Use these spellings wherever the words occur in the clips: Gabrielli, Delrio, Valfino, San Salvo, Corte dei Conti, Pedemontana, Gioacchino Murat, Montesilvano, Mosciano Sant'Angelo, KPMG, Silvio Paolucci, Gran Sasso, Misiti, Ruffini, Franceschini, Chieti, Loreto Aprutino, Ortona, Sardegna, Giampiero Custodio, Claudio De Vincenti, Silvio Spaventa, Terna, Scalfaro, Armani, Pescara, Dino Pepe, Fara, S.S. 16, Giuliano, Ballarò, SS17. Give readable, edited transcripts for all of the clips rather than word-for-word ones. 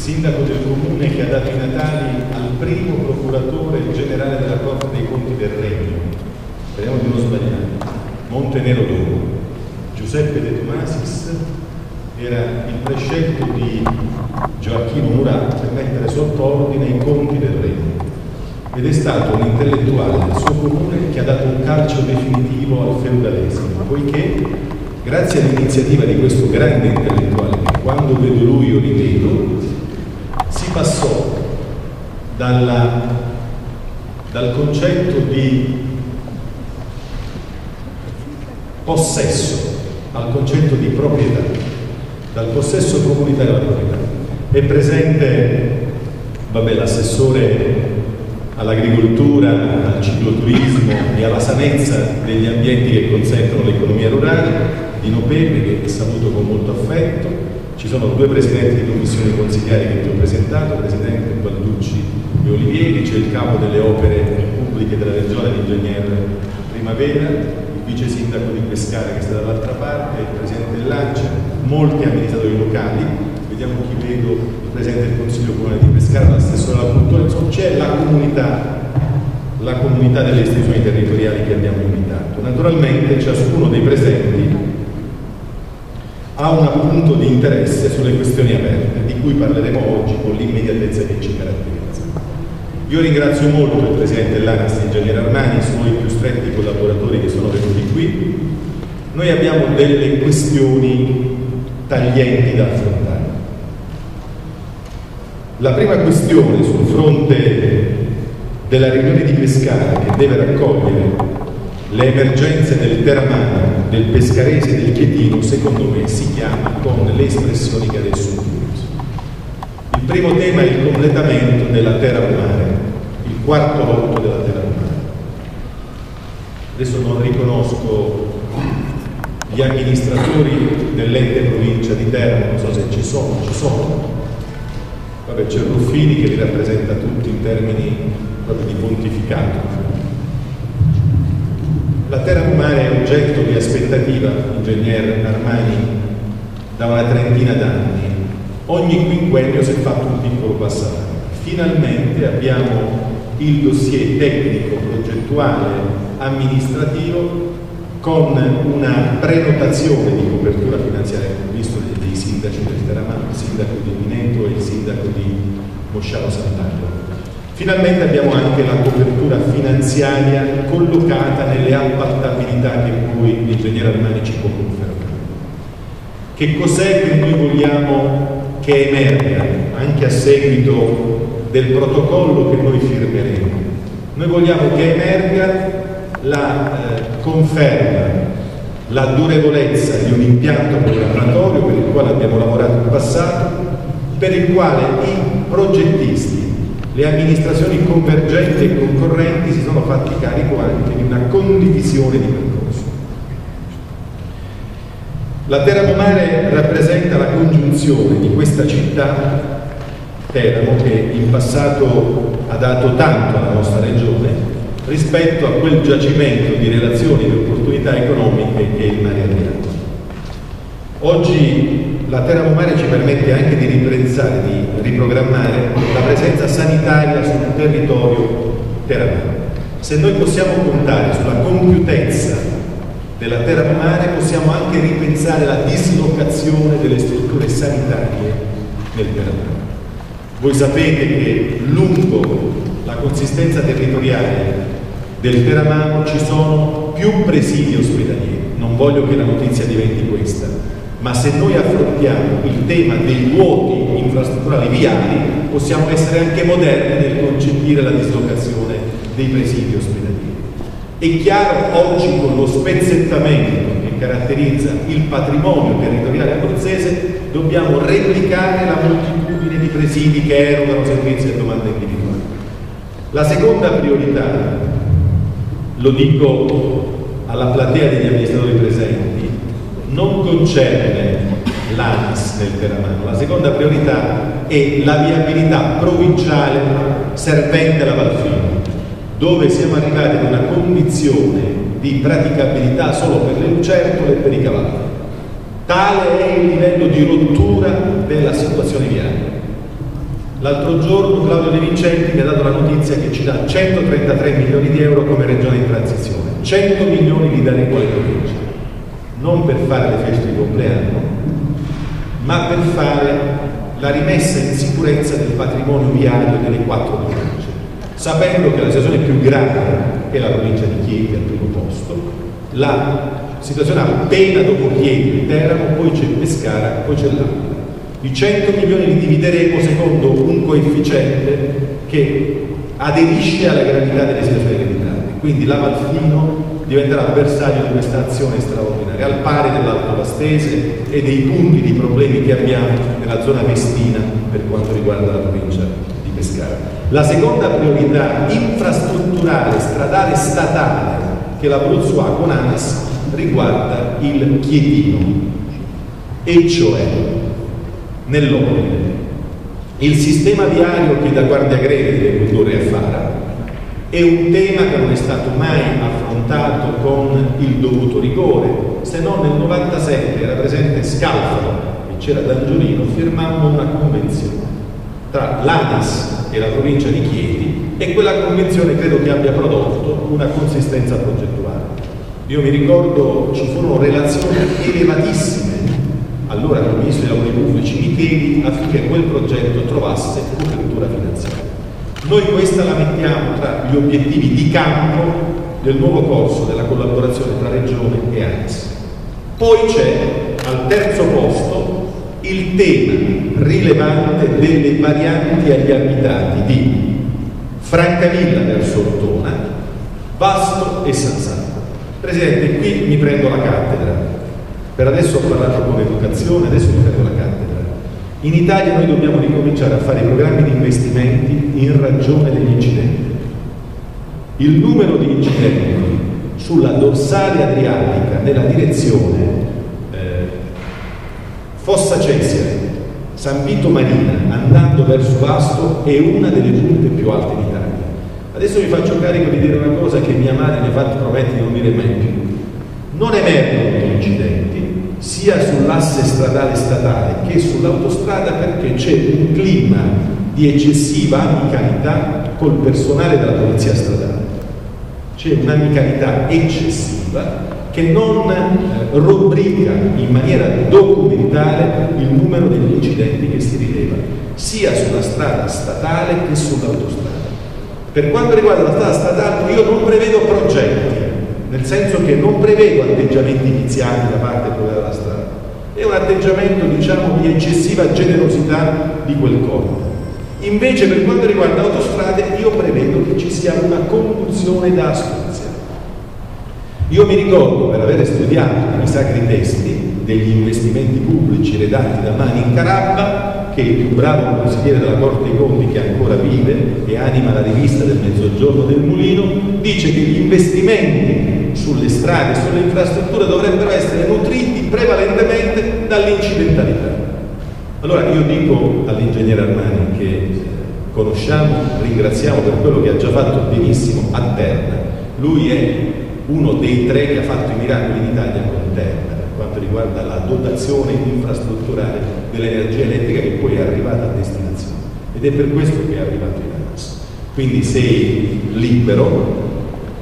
sindaco del comune che ha dato i natali al primo procuratore generale della Corte dei Conti del Regno, speriamo di non sbagliare, Montenero d'Oro. Giuseppe De Tomasis era il prescelto di Gioacchino Murat per mettere sott'ordine i conti del Regno ed è stato un intellettuale del suo comune che ha dato un calcio definitivo al feudalesimo, poiché grazie all'iniziativa di questo grande intellettuale, quando vedo lui io li vedo, si passò dal concetto di possesso al concetto di proprietà, dal possesso comunitario alla proprietà. È presente l'assessore all'agricoltura, al cicloturismo e alla sanezza degli ambienti che consentono l'economia rurale, Dino Pepe, che saluto con molto affetto. Ci sono due presidenti di commissioni consigliari che ti ho presentato, presidente Balducci e Olivieri, c'è il capo delle opere pubbliche della regione, l'ingegner Primavera, il vice sindaco di Pescara che sta dall'altra parte, il presidente dell'ANCE, molti amministratori locali, vediamo chi vedo, il presidente del consiglio comunale di Pescara, l'assessore alla cultura, insomma c'è la comunità delle istituzioni territoriali che abbiamo invitato. Naturalmente ciascuno dei presenti ha un appunto di interesse sulle questioni aperte, di cui parleremo oggi con l'immediatezza che ci caratterizza. Io ringrazio molto il Presidente dell'ANAS, Ingegner Armani, i suoi più stretti collaboratori che sono venuti qui. Noi abbiamo delle questioni taglienti da affrontare. La prima questione sul fronte della riunione di Pescara, che deve raccogliere le emergenze del Teramano, del Pescarese e del Chietino, secondo me si chiama con le espressioni che adesso uso. Il primo tema è il completamento della Teramo-Mare, il quarto lotto della Teramo-Mare. Adesso non riconosco gli amministratori dell'ente provincia di Teramo, non so se ci sono, ci sono. Vabbè, c'è Ruffini che li rappresenta tutti in termini proprio di pontificato. La Teramo-Mare è oggetto di aspettativa, ingegner Armani, da una trentina d'anni. Ogni quinquennio si è fatto un piccolo passaggio. Finalmente abbiamo il dossier tecnico, progettuale, amministrativo con una prenotazione di copertura finanziaria che ho visto dei sindaci del Teramano, il sindaco di Mineto e il sindaco di Mosciano Sant'Angelo. Finalmente abbiamo anche la copertura finanziaria collocata nelle appaltabilità che poi l'ingegner Armani ci può confermare. Che cos'è che noi vogliamo che emerga anche a seguito del protocollo che noi firmeremo? Noi vogliamo che emerga la conferma, la durevolezza di un impianto programmatorio per il quale abbiamo lavorato in passato, per il quale i progettisti, le amministrazioni convergenti e concorrenti si sono fatti carico anche di una condivisione di percorso. La Teramo-Mare rappresenta la congiunzione di questa città, Teramo, che in passato ha dato tanto alla nostra regione, rispetto a quel giacimento di relazioni e opportunità economiche che il mare ha creato. Oggi la Teramo-Mare ci permette anche di ripensare, di riprogrammare la presenza sanitaria sul territorio teramano. Se noi possiamo contare sulla compiutezza della Teramo-Mare, possiamo anche ripensare la dislocazione delle strutture sanitarie nel teramano. Voi sapete che lungo la consistenza territoriale del teramano ci sono più presidi ospedalieri. Non voglio che la notizia diventi questa. Ma se noi affrontiamo il tema dei vuoti infrastrutturali viali, possiamo essere anche moderni nel concepire la dislocazione dei presidi ospedalieri. È chiaro oggi con lo spezzettamento che caratterizza il patrimonio territoriale abruzzese, dobbiamo replicare la moltitudine di presidi che erogano servizi a domanda individuale. La seconda priorità, lo dico alla platea degli amministratori presenti, non concerne l'ANAS del Teramano. La seconda priorità è la viabilità provinciale servente alla Valfino, dove siamo arrivati ad una condizione di praticabilità solo per le lucertole e per i cavalli. Tale è il livello di rottura della situazione viaria. L'altro giorno Claudio De Vincenti mi ha dato la notizia che ci dà 133 milioni di euro come regione in transizione. 100 milioni li daremo alle province, non per fare le feste di compleanno, ma per fare la rimessa in sicurezza del patrimonio viario delle quattro province, sapendo che la situazione più grave è la provincia di Chieti al primo posto, la situazione appena dopo Chieti, Teramo, poi c'è Pescara, poi c'è l'Aquila. I 100 milioni li divideremo secondo un coefficiente che aderisce alla gravità delle situazioni limitate. Quindi la Valfino diventerà avversario di questa azione straordinaria, al pari dell'Alto Vastese e dei punti di problemi che abbiamo nella zona vestina per quanto riguarda la provincia di Pescara. La seconda priorità infrastrutturale, stradale, statale che l'Abruzzo ha con ANAS riguarda il Chietino, e cioè, nell'ordine, il sistema viario che da Guardiagrele condurre a Fara è un tema che non è stato mai affrontato con il dovuto rigore, se non nel 97 era presente Scalfaro e c'era D'Angiolino, firmando una convenzione tra l'ANAS e la provincia di Chieti, e quella convenzione credo che abbia prodotto una consistenza progettuale. Io mi ricordo ci furono relazioni elevatissime allora il ministro dei lavori pubblici Micheli affinché quel progetto trovasse copertura finanziaria. Noi questa la mettiamo tra gli obiettivi di campo del nuovo corso della collaborazione tra Regione e ANAS. Poi c'è al terzo posto il tema rilevante delle varianti agli abitati di Francavilla verso Ortona, Vasto e San Salvo. Presidente, qui mi prendo la cattedra. Per adesso ho parlato con l'educazione, adesso mi prendo la cattedra. In Italia noi dobbiamo ricominciare a fare programmi di investimenti in ragione degli incidenti. Il numero di incidenti sulla dorsale adriatica nella direzione Fossa Cesare, San Vito Marina, andando verso Vasto, è una delle punte più alte d'Italia. Adesso mi faccio carico di dire una cosa che mia madre mi ha fatto promettere di non dire mai più. Non emergono incidenti sia sull'asse stradale statale che sull'autostrada perché c'è un clima di eccessiva amicalità col personale della polizia stradale. C'è un'amicalità eccessiva che non rubrica in maniera documentale il numero degli incidenti che si rileva sia sulla strada statale che sull'autostrada. Per quanto riguarda la strada statale io non prevedo progetti, nel senso che non prevedo atteggiamenti iniziali da parte della strada, è un atteggiamento diciamo di eccessiva generosità di quel corpo. Invece per quanto riguarda autostrade io prevedo che ci sia una conduzione da astuzia. Io mi ricordo, per aver studiato i sacri testi degli investimenti pubblici redatti da Mani in Carabba, che è il più bravo consigliere della Corte dei Conti che ancora vive e anima la rivista del Mezzogiorno del Mulino, dice che gli investimenti sulle strade, sulle infrastrutture dovrebbero essere nutriti prevalentemente dall'incidentalità. Allora io dico all'ingegnere Armani, che conosciamo, ringraziamo per quello che ha già fatto benissimo a Terna, lui è uno dei tre che ha fatto i miracoli in Italia con Terna per quanto riguarda la dotazione infrastrutturale dell'energia elettrica che poi è arrivata a destinazione, ed è per questo che è arrivato in ANAS. Quindi sei libero,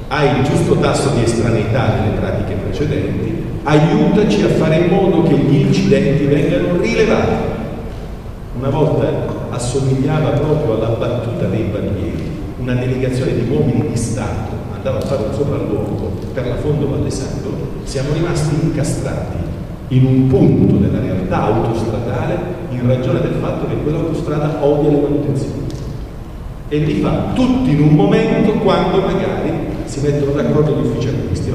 hai il giusto tasso di estraneità nelle pratiche precedenti, aiutaci a fare in modo che gli incidenti vengano rilevati. Una volta assomigliava proprio alla battuta dei bandieri, una delegazione di uomini di Stato andava a fare un sopralluogo per la Fondo Valle Sangro, siamo rimasti incastrati in un punto della realtà autostradale in ragione del fatto che quell'autostrada odia le manutenzioni e li fa tutti in un momento quando magari si mettono d'accordo gli uffici acquisti,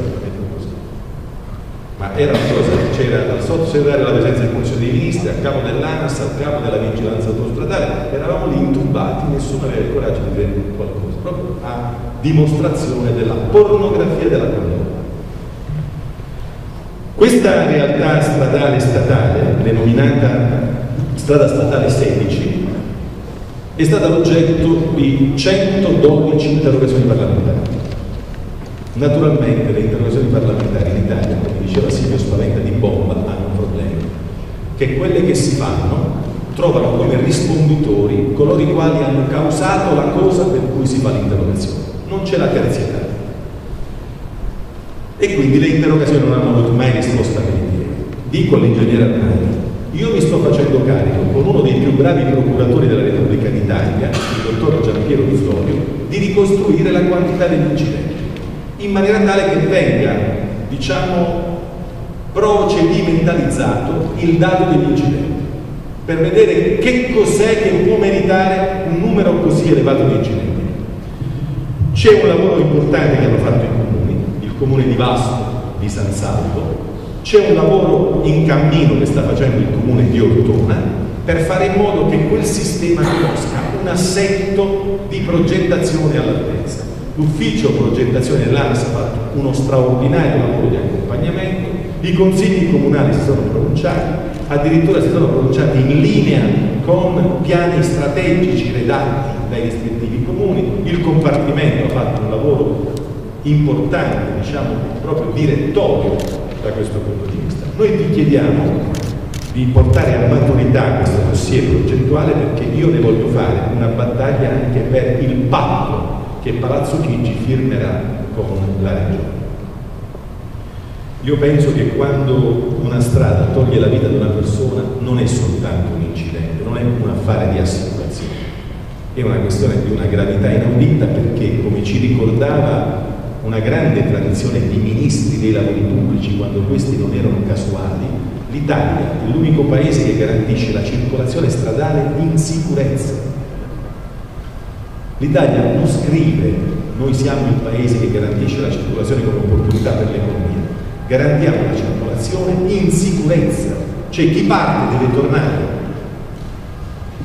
ma era una cosa che c'era dal sottosegretario alla presenza del Consiglio dei Ministri, al capo dell'ANAS, al capo della vigilanza autostradale, eravamo lì intubati, nessuno aveva il coraggio di vedere qualcosa, proprio a dimostrazione della pornografia della condotta. Questa realtà stradale statale, denominata strada statale 16, è stata l'oggetto di 112 interrogazioni parlamentari. Naturalmente le interrogazioni parlamentari in Italia, come diceva Silvio Spaventa di bomba, hanno un problema, che quelle che si fanno trovano come risponditori coloro i quali hanno causato la cosa per cui si fa l'interrogazione. Non c'è la carenzietà. E quindi le interrogazioni non hanno avuto mai risposta veritiera. Dico all'ingegnere Armani, io mi sto facendo carico con uno dei più bravi procuratori della Repubblica d'Italia, il dottor Giampiero Custodio, di ricostruire la quantità degli incidenti in maniera tale che venga, diciamo, procedimentalizzato il dato degli incidenti per vedere che cos'è che può meritare un numero così elevato di incidenti. C'è un lavoro importante che hanno fatto i comuni, il comune di Vasto, di San Salvo. C'è un lavoro in cammino che sta facendo il comune di Ortona per fare in modo che quel sistema conosca un assetto di progettazione all'altezza. L'ufficio progettazione dell'ANAS ha fatto uno straordinario lavoro di accompagnamento, i consigli comunali si sono pronunciati, addirittura si sono pronunciati in linea con piani strategici redatti dai rispettivi comuni, il compartimento ha fatto un lavoro importante, diciamo, proprio direttorio. Da questo punto di vista noi ti chiediamo di portare a maturità questo dossier progettuale, perché io ne voglio fare una battaglia anche per il patto che Palazzo Chigi firmerà con la Regione. Io penso che quando una strada toglie la vita di una persona non è soltanto un incidente, non è un affare di assicurazione, è una questione di una gravità inaudita, perché come ci ricordava una grande tradizione di ministri dei lavori pubblici, quando questi non erano casuali, l'Italia è l'unico paese che garantisce la circolazione stradale in sicurezza. L'Italia non scrive, noi siamo il paese che garantisce la circolazione come opportunità per l'economia, garantiamo la circolazione in sicurezza, cioè chi parte deve tornare.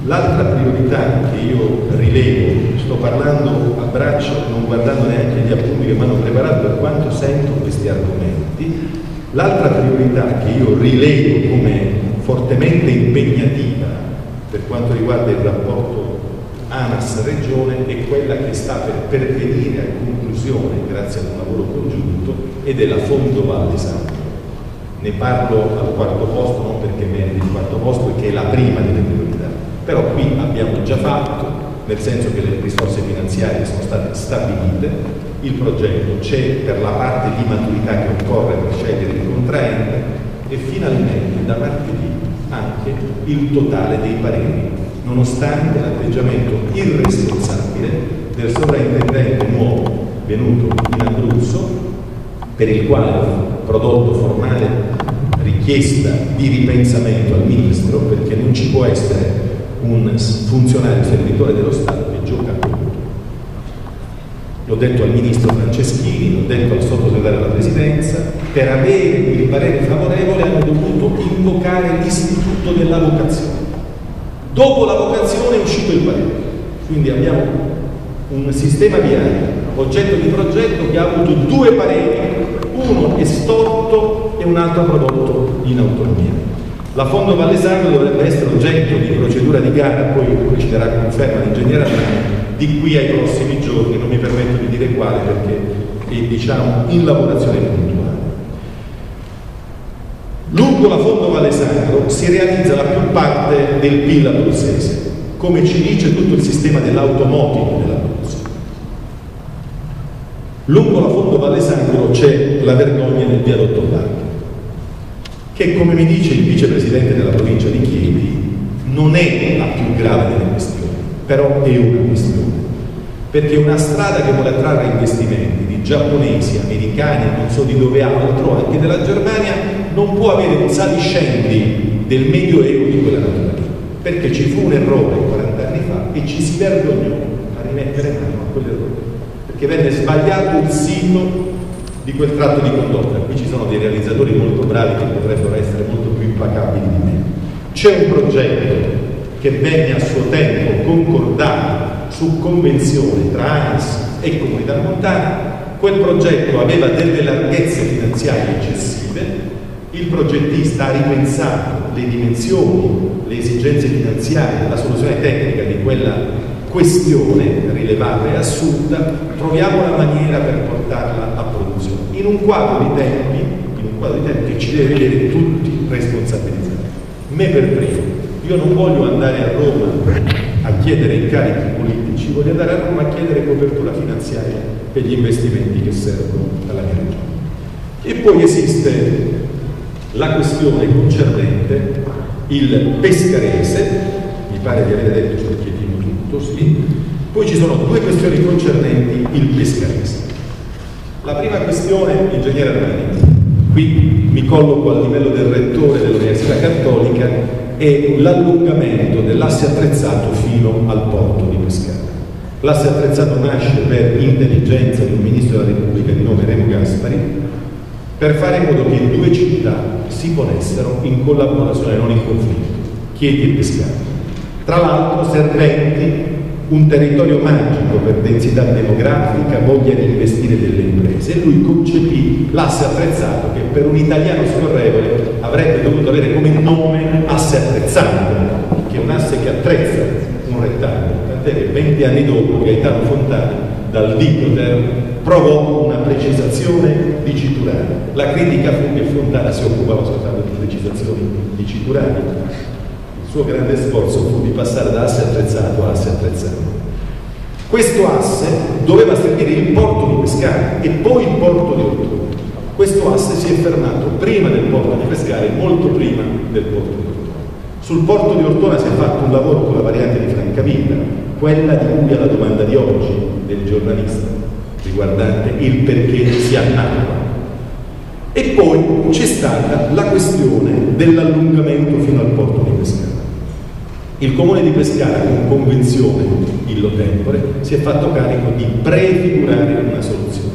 L'altra priorità che io rilevo, sto parlando a braccio, non guardando neanche gli appunti che mi hanno preparato per quanto sento questi argomenti, l'altra priorità che io rilevo come fortemente impegnativa per quanto riguarda il rapporto ANAS-Regione è quella che sta per venire a conclusione grazie ad un lavoro congiunto ed è la Fondo Valle Sangro. Ne parlo al quarto posto, non perché meriti il quarto posto, perché è la prima delle priorità. Però qui abbiamo già fatto, nel senso che le risorse finanziarie sono state stabilite, il progetto c'è per la parte di maturità che occorre per scegliere il contraente e finalmente da martedì anche il totale dei pareri, nonostante l'atteggiamento irresponsabile del sovrintendente nuovo venuto in Abruzzo, per il quale ho prodotto formale richiesta di ripensamento al Ministro, perché non ci può essere un funzionario servitore dello Stato che gioca a tutto. L'ho detto al Ministro Franceschini, l'ho detto al Sottosegretario della Presidenza, per avere il parere favorevole hanno dovuto invocare l'istituto della vocazione. Dopo la vocazione è uscito il parere. Quindi abbiamo un sistema viario, oggetto di progetto, che ha avuto due pareri, uno estorto e un altro prodotto in autonomia. La Fondo Valle Sangro dovrebbe essere oggetto di procedura di gara, poi ci darà conferma l'ingegnere Armani di qui ai prossimi giorni, non mi permetto di dire quale perché è, diciamo, in lavorazione puntuale. Lungo la Fondo Valle Sangro si realizza la più parte del PIL abruzzese, come ci dice tutto il sistema dell'automotive dell'Abruzzo. Lungo la Fondo Valle Sangro c'è la vergogna del viadotto Barca, che, come mi dice il vicepresidente della provincia di Chieti, non è la più grave delle questioni, però è una questione, perché una strada che vuole attrarre investimenti di giapponesi, americani, non so di dove altro, anche della Germania, non può avere un saliscendi del Medioevo di quella natura, perché ci fu un errore 40 anni fa e ci si vergognò a rimettere mano a quell'errore, perché venne sbagliato il sito di quel tratto di condotta. Qui ci sono dei realizzatori molto bravi che potrebbero essere molto più implacabili di me. C'è un progetto che venne a suo tempo concordato su convenzione tra ANAS e Comunità Montana, quel progetto aveva delle larghezze finanziarie eccessive, il progettista ha ripensato le dimensioni, le esigenze finanziarie, la soluzione tecnica di quella questione rilevata e assurda, troviamo la maniera per portarla a produzione in un quadro di tempi che ci deve vedere tutti responsabilizzati, me per primo. Io non voglio andare a Roma a chiedere incarichi politici, voglio andare a Roma a chiedere copertura finanziaria per gli investimenti che servono alla mia regione. E poi esiste la questione concernente il pescarese, mi pare di aver detto Cerchettino tutto, sì. Poi ci sono due questioni concernenti il pescarese. La prima questione, ingegnere Armani, qui mi colloco a livello del rettore dell'Università Cattolica, è l'allungamento dell'asse attrezzato fino al porto di Pescara. L'asse attrezzato nasce per intelligenza di un ministro della Repubblica di nome Remo Gaspari per fare in modo che due città si ponessero in collaborazione, non in conflitto, Chieti e Pescara. Tra l'altro Serventi, un territorio magico per densità demografica, voglia di investire delle imprese, e lui concepì l'asse attrezzato che per un italiano scorrevole avrebbe dovuto avere come nome asse attrezzato, che è un asse che attrezza un rettangolo, tant'è che 20 anni dopo Gaetano Fontana dal Dicoter provò una precisazione diciturale. La critica fu che Fontana si occupava soltanto di precisazioni diciturali. Il suo grande sforzo fu di passare da asse attrezzato a asse attrezzato. Questo asse doveva servire il porto di Pescara e poi il porto di Ortona. Questo asse si è fermato prima del porto di Pescara e molto prima del porto di Ortona. Sul porto di Ortona si è fatto un lavoro con la variante di Francavilla, quella di cui alla domanda di oggi del giornalista riguardante il perché si annacqua. E poi c'è stata la questione dell'allungamento fino al porto di Pescara. Il comune di Pescara, con convenzione illo tempore, si è fatto carico di prefigurare una soluzione.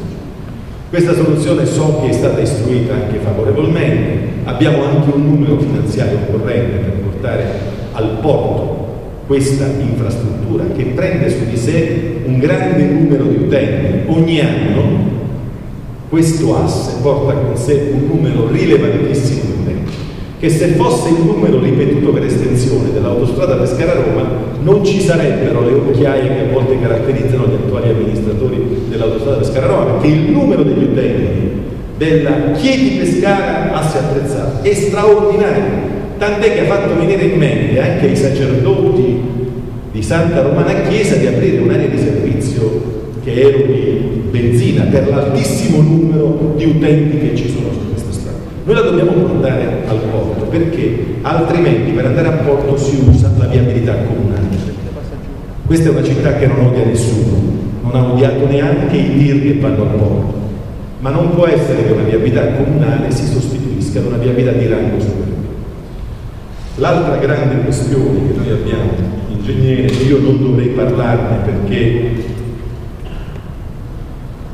Questa soluzione so che è stata istruita anche favorevolmente, abbiamo anche un numero finanziario corrente per portare al porto questa infrastruttura che prende su di sé un grande numero di utenti. Ogni anno questo asse porta con sé un numero rilevantissimo di utenti, che se fosse il numero ripetuto per estensione dell'autostrada Pescara-Roma non ci sarebbero le occhiaie che a volte caratterizzano gli attuali amministratori dell'autostrada Pescara-Roma, perché il numero degli utenti della Chieti-Pescara asse attrezzato è straordinario, tant'è che ha fatto venire in mente anche ai sacerdoti di Santa Romana Chiesa di aprire un'area di servizio che eroghi benzina per l'altissimo numero di utenti che ci sono su questa strada. Noi la dobbiamo portare al porto, perché altrimenti per andare a porto si usa la viabilità comunale. Questa è una città che non odia nessuno, non ha odiato neanche i tir che vanno al porto, ma non può essere che una viabilità comunale si sostituisca ad una viabilità di rango superiore. L'altra grande questione che noi abbiamo, ingegnere, io non dovrei parlarne perché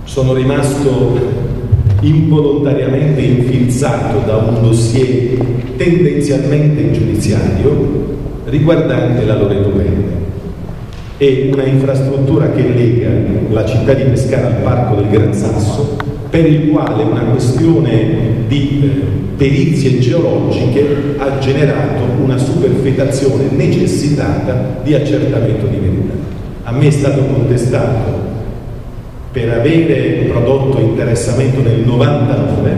sono rimasto involontariamente infilzato da un dossier tendenzialmente giudiziario riguardante la Loreto Penne. È una infrastruttura che lega la città di Pescara al parco del Gran Sasso, per il quale una questione di perizie geologiche ha generato una superfetazione necessitata di accertamento di verità. A me è stato contestato per avere prodotto interessamento nel 99,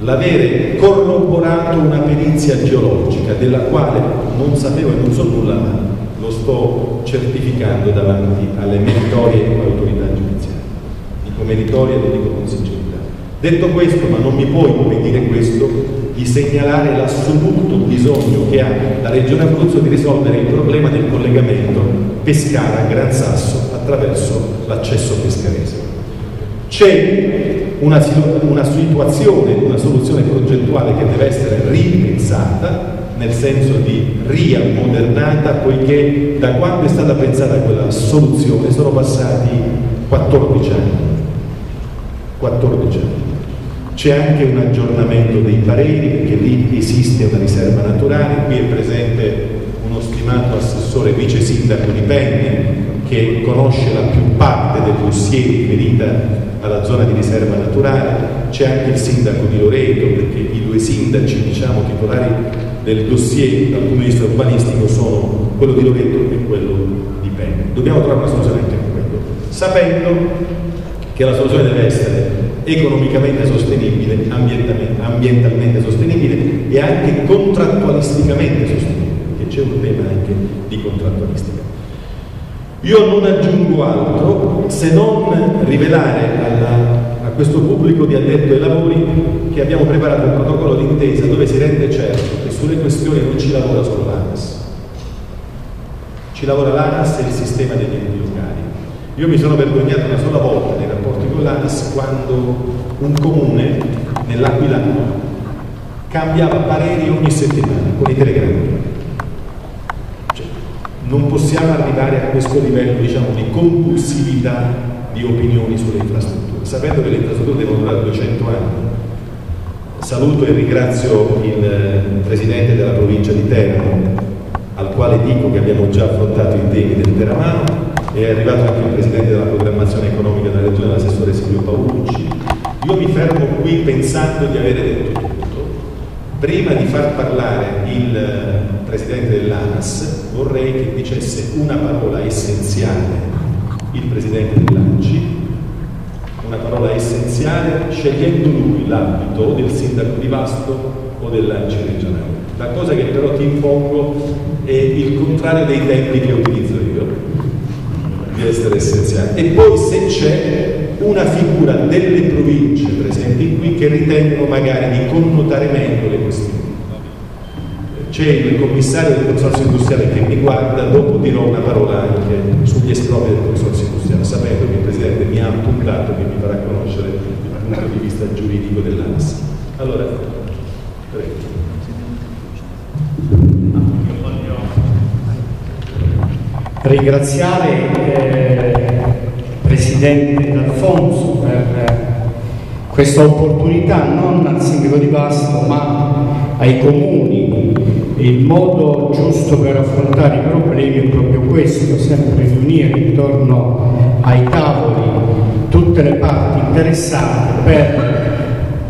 l'avere corroborato una perizia geologica della quale non sapevo e non so nulla, ma lo sto certificando davanti alle meritorie autorità giudiziarie. Dico meritorie e lo dico con sincerità. Detto questo, ma non mi può impedire questo, di segnalare l'assoluto bisogno che ha la Regione Abruzzo di risolvere il problema del collegamento Pescara-Gran Sasso attraverso l'accesso pescarese. C'è una situazione, una soluzione progettuale che deve essere ripensata, nel senso di riammodernata, poiché da quando è stata pensata quella soluzione sono passati 14 anni. 14 anni. C'è anche un aggiornamento dei pareri, perché lì esiste una riserva naturale, qui è presente uno stimato assessore vice sindaco di Penne che conosce la più parte del dossier riferita alla zona di riserva naturale, c'è anche il sindaco di Loreto, perché i due sindaci, diciamo, titolari del dossier dal punto di vista urbanistico sono quello di Loreto e quello di Penne. Dobbiamo trovare una soluzione anche per quello, sapendo che la soluzione deve essere economicamente sostenibile, ambientalmente sostenibile e anche contrattualisticamente sostenibile. legge, un tema anche di contrattualistica. Io non aggiungo altro se non rivelare a questo pubblico di addetto ai lavori che abbiamo preparato un protocollo d'intesa dove si rende certo che sulle questioni non ci lavora solo l'ANAS. Ci lavora l'ANAS e il sistema degli enti locali. Io mi sono vergognato una sola volta nei rapporti con l'ANAS quando un comune nell'Aquilano cambiava pareri ogni settimana con i telegrammi. Cioè, non possiamo arrivare a questo livello, diciamo, di compulsività di opinioni sulle infrastrutture, sapendo che le infrastrutture devono durare 200 anni. Saluto e ringrazio il presidente della provincia di Teramo, al quale dico che abbiamo già affrontato i temi del Teramano. È arrivato anche il presidente della programmazione economica della regione, l'assessore Silvio Paolucci. Io mi fermo qui pensando di avere detto tutto. Prima di far parlare il presidente dell'ANAS, vorrei che dicesse una parola essenziale il presidente dell'ANCI, una parola essenziale scegliendo lui l'ambito o del sindaco di Vasto o dell'ANCI regionale. La cosa che però ti impongo è il contrario dei tempi che utilizzo io, di essere essenziale. E poi se c'è una figura delle province presenti qui che ritengo magari di connotare meglio le questioni. C'è il commissario del consorzio industriale che mi guarda, dopo dirò una parola anche sugli espropri del consorzio industriale, sapendo che il Presidente mi ha appuntato che mi farà conoscere dal punto di vista giuridico dell'ANAS. Allora, prego. Ringraziare Presidente D'Alfonso per questa opportunità, non al Sindaco di Vasto ma ai comuni. Il modo giusto per affrontare i problemi è proprio questo, sempre riunire intorno ai tavoli tutte le parti interessate per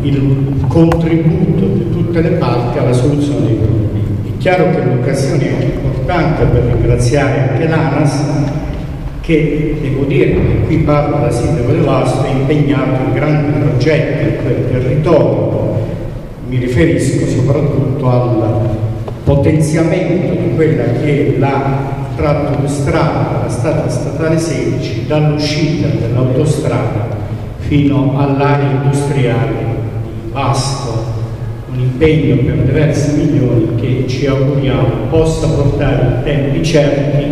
il contributo di tutte le parti alla soluzione dei problemi. È chiaro che l'occasione è importante per ringraziare anche l'ANAS che, devo dire, qui parlo da Sindaco di Vasto, è impegnato in grandi progetti in quel territorio. Mi riferisco soprattutto al potenziamento di quella che è la tratto di strada, la strada statale 16, dall'uscita dell'autostrada fino all'area industriale di Vasto. Un impegno per diversi milioni che ci auguriamo possa portare in tempi certi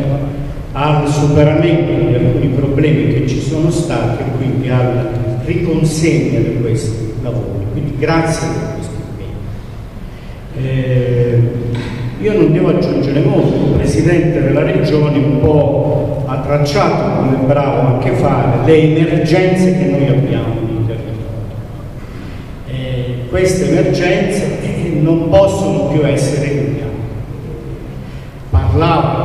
al superamento di alcuni problemi che ci sono stati e quindi alla riconsegna di questi lavori. Quindi grazie per questo impegno. Io non devo aggiungere molto, il Presidente della Regione un po' ha tracciato, come è bravo anche fare, le emergenze che noi abbiamo. Queste emergenze non possono più essere ignorate. Parlavo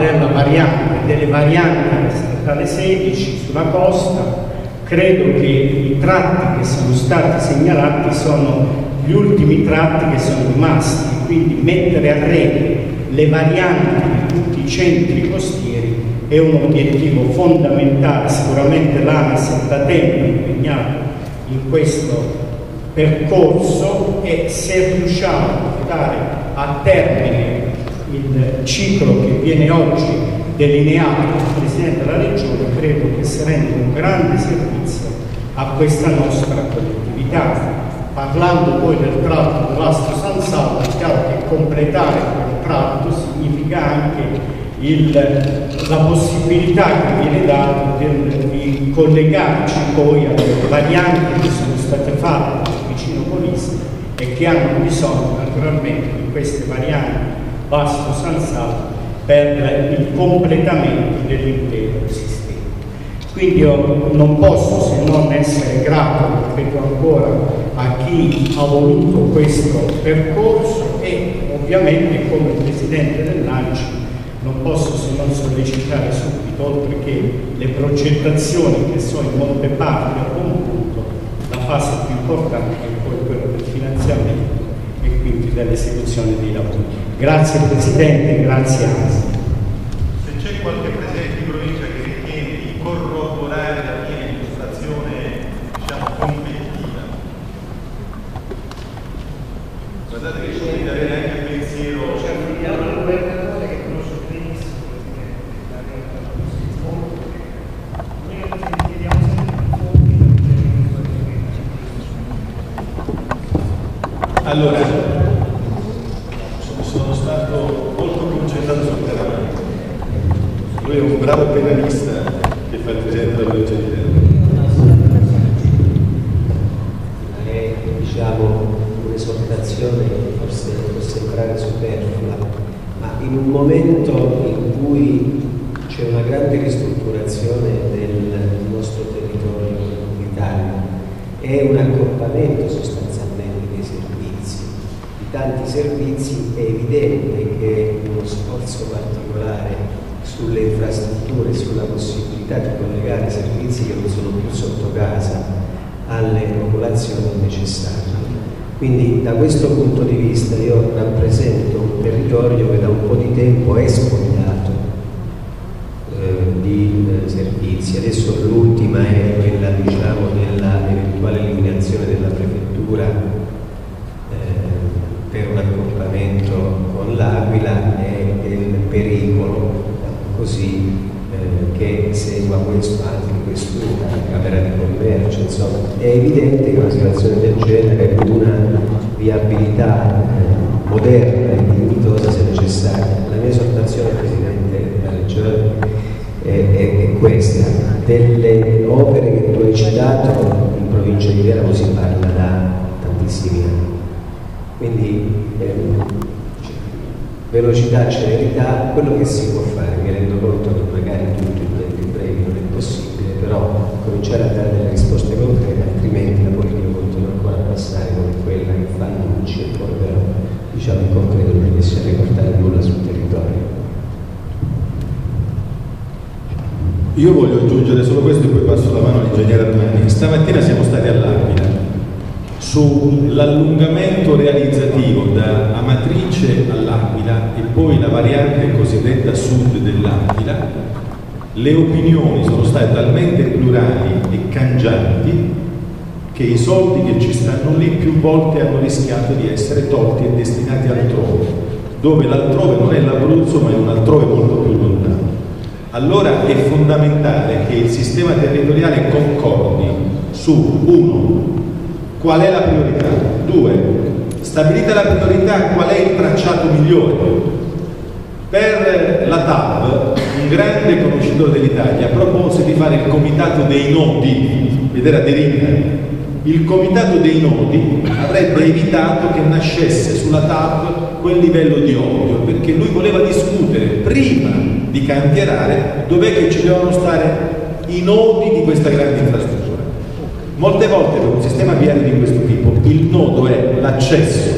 delle varianti statale 16 sulla costa, credo che i tratti che sono stati segnalati sono gli ultimi tratti che sono rimasti, quindi mettere a rete le varianti di tutti i centri costieri è un obiettivo fondamentale, sicuramente l'ANAS da tempo è impegnato in questo percorso e se riusciamo a portare a termine il ciclo che viene oggi delineato dal Presidente della Regione, credo che si renda un grande servizio a questa nostra collettività. Parlando poi del tratto Vasto San Salvo, è chiaro che completare quel tratto significa anche la possibilità che viene data di collegarci poi alle varianti che sono state fatte vicino Polisi e che hanno bisogno naturalmente di queste varianti Vasto San Salvo per il completamento dell'intero sistema. Quindi io non posso se non essere grato, ripeto ancora, a chi ha voluto questo percorso e ovviamente come Presidente dell'ANCI non posso se non sollecitare subito, oltre che le progettazioni che sono in molte parti a buon punto, la fase più importante che è poi quella del finanziamento e quindi dell'esecuzione dei lavori. Grazie Presidente, grazie ANAS. Se c'è qualche presidente di provincia che ritiene di corroborare la mia illustrazione, diciamo, competitiva, guardate che ci deve dare anche pensiero. stato molto concentrato sul Teramo. Lui è un bravo penalista che fa il presidente della legge di Teramo. È, diciamo, un'esortazione che forse può sembrare superflua, ma in un momento in cui c'è una grande ristrutturazione del nostro territorio d'Italia, è un accorpamento sostanzialmente dei servizi, di tanti servizi, è evidente che uno sforzo particolare sulle infrastrutture, sulla possibilità di collegare servizi che non sono più sotto casa alle popolazioni è necessario. Quindi da questo punto di vista io rappresento un territorio che da un po' di tempo è spogliato di servizi. Adesso l'ultima è quella, diciamo, dell'eventuale eliminazione della prefettura per un accorpamento con l'Aquila e del pericolo così che segua questo anche questura, la Camera di Commercio, insomma. È evidente che una situazione del genere è una viabilità moderna e dignitosa se necessaria. La mia esortazione, Presidente della Regione, è questa. Delle opere che tu hai citato in provincia di Teramo si parla da tantissimi anni. Quindi velocità, celerità, quello che si può fare, mi rendo conto che magari tutto in tempi brevi non è possibile, però cominciare a dare delle risposte concrete, altrimenti la politica continua ancora a passare come quella che fa annunci e poi però, diciamo, in concreto non riesce a riportare nulla sul territorio. Io voglio aggiungere solo questo e poi passo la mano all'ingegnere Armani. Stamattina siamo stati all'Aquila sull'allungamento realizzativo da Amatrice all'Aquila e poi la variante cosiddetta sud dell'Aquila. Le opinioni sono state talmente plurali e cangianti che i soldi che ci stanno lì più volte hanno rischiato di essere tolti e destinati altrove, dove l'altrove non è l'Abruzzo ma è un altrove molto più lontano. Allora è fondamentale che il sistema territoriale concordi su 1. Qual è la priorità? 2. Stabilita la priorità, qual è il tracciato migliore? Per la TAV, un grande conoscitore dell'Italia propose di fare il comitato dei nodi, vedere a deriva. Il comitato dei nodi avrebbe evitato che nascesse sulla TAV quel livello di odio, perché lui voleva discutere prima di cantierare dov'è che ci devono stare i nodi di questa grande infrastruttura. Molte volte per un sistema viario di questo tipo il nodo è l'accesso,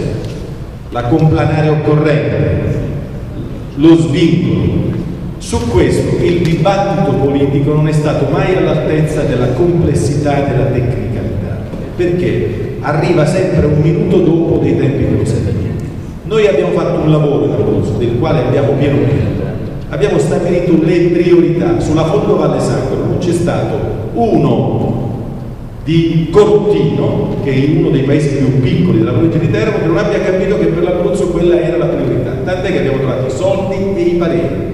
la complanare occorrente, lo svincolo. Su questo il dibattito politico non è stato mai all'altezza della complessità e della tecnicalità, perché arriva sempre un minuto dopo dei tempi consentiti. Noi abbiamo fatto un lavoro in Abruzzo del quale abbiamo pieno merito. Abbiamo stabilito le priorità. Sulla Fondo Valle Sangro non c'è stato uno di Cortino, che è uno dei paesi più piccoli della provincia di Teramo, che non abbia capito che per l'Abruzzo quella era la priorità, tant'è che abbiamo trovato i soldi e i pareri.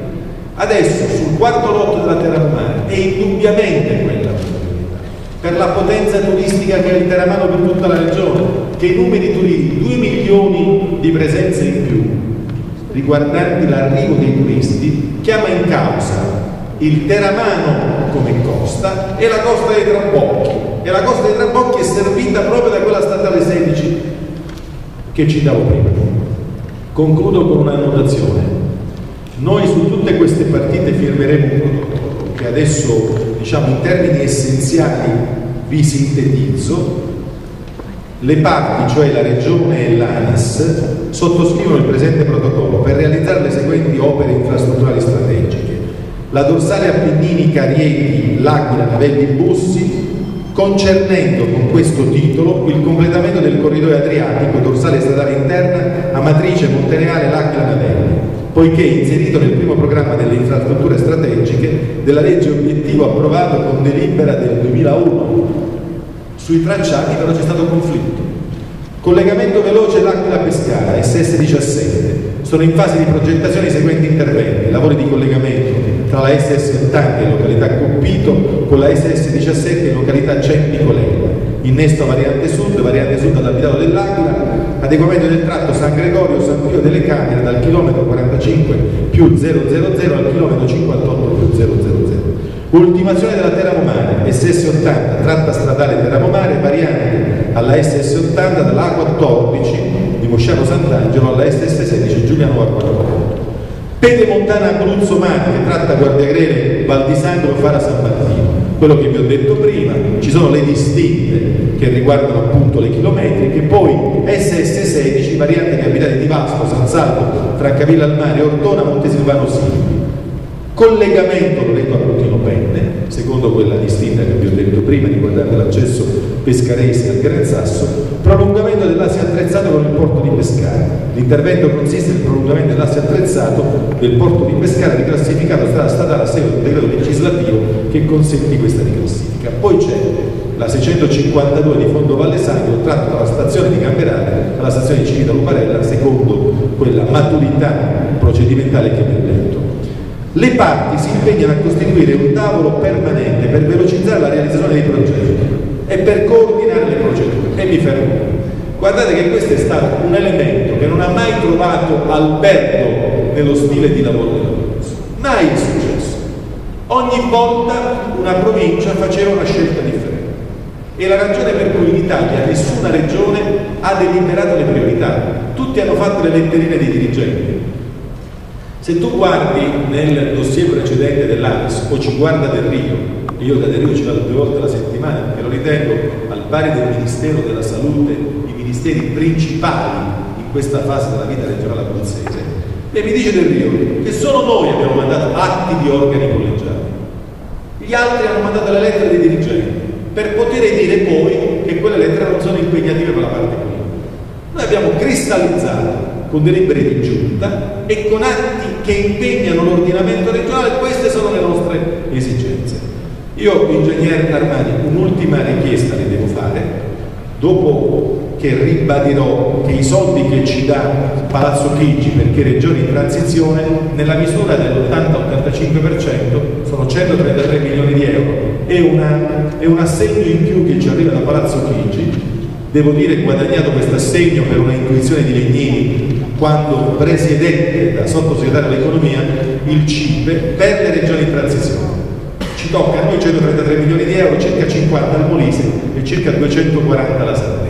Adesso sul quarto lotto della Teramo-Mare è indubbiamente quella la priorità, per la potenza turistica che ha il Teramano per tutta la regione, che i numeri turistici, 2 milioni di presenze in più riguardanti l'arrivo dei turisti, chiama in causa il Teramano come costa e la costa dei Trabocchi. E la costa dei Trabocchi è servita proprio da quella statale 16 che citavo prima. Concludo con una notazione. Noi su tutte queste partite firmeremo un protocollo che adesso, diciamo, in termini essenziali vi sintetizzo. Le parti, cioè la Regione e l'ANAS, sottoscrivono il presente protocollo per realizzare le seguenti opere infrastrutturali strategiche: la dorsale Appennini-Carieti, L'Aquila, Navelli, Bussi, concernendo con questo titolo il completamento del corridoio adriatico dorsale stradale interna Amatrice, Montenero, L'Aquila, Navelli, poiché inserito nel primo programma delle infrastrutture strategiche della legge obiettivo approvato con delibera del 2001. Sui tracciati però c'è stato conflitto. Collegamento veloce L'Aquila Pescara, SS17. Sono in fase di progettazione i seguenti interventi: lavori di collegamento tra la SS 80 e località Coppito con la SS 17 e località Nicolella, innesto variante sud dal Vitalo dell'Aquila, adeguamento del tratto San Gregorio-San Pio delle Camere dal chilometro 45+000 al chilometro 58+000. Ultimazione della Teramo-Mare, SS 80, tratta stradale Teramo-Mare, variante alla SS 80 dall'A14 di Mosciano Sant'Angelo alla SS 16 Giuliano A14. Pedemontana Abruzzo-Marche, tratta Guardiagrele, Val di Sangro, Fara, San Martino. Quello che vi ho detto prima, ci sono le distinte che riguardano appunto le chilometriche, poi SS16, variante capitale di Vasto, San Salvo, Francavilla al Mare, Ortona, Montesilvano, Silvi. Collegamento Loreto Aprutino Penne, secondo quella distinta che vi ho detto prima, riguardante l'accesso pescarese al Gran Sasso, prolungamento dell'asse attrezzato con il porto di Pescara. L'intervento consiste nel prolungamento dell'asse attrezzato del porto di Pescara riclassificato strada statale a seguito del decreto legislativo che consentì questa riclassifica. Poi c'è la 652 di Fondo Valle Sangro, tratto dalla stazione di Camperale alla stazione di Civita-Luparella, secondo quella maturità procedimentale che vi ho detto. Le parti si impegnano a costituire un tavolo permanente per velocizzare la realizzazione dei progetti e per coordinare le procedure. E mi fermo. Guardate che questo è stato un elemento che non ha mai trovato albergo nello stile di lavoro dell'Abruzzo. Mai è successo. Ogni volta una provincia faceva una scelta differente. E la ragione per cui in Italia nessuna regione ha deliberato le priorità. Tutti hanno fatto le letterine dei dirigenti. Se tu guardi nel dossier precedente dell'ANAS o ci guarda Del Rio, io da Del Rio ci vado 2 volte alla settimana perché lo ritengo, al pari del Ministero della Salute, i ministeri principali in questa fase della vita regionale abruzzese, e mi dice Del Rio che solo noi abbiamo mandato atti di organi collegiali, gli altri hanno mandato le lettere dei dirigenti per poter dire poi che quelle lettere non sono impegnative per la parte politica. Noi abbiamo cristallizzato con delibere di giunta e con atti che impegnano l'ordinamento regionale, queste sono le nostre esigenze. Io, ingegnere Armani, un'ultima richiesta le devo fare, dopo che ribadirò che i soldi che ci dà Palazzo Chigi, perché regioni in transizione, nella misura dell'80-85% sono 133 milioni di euro e un assegno in più che ci arriva da Palazzo Chigi. Devo dire che ho guadagnato questo assegno per una intuizione di Legnini quando presiedette da sottosegretario all'economia il CIPE per le regioni in transizione. Ci tocca a noi 133 milioni di euro, circa 50 al Molise e circa 240 alla Sardegna.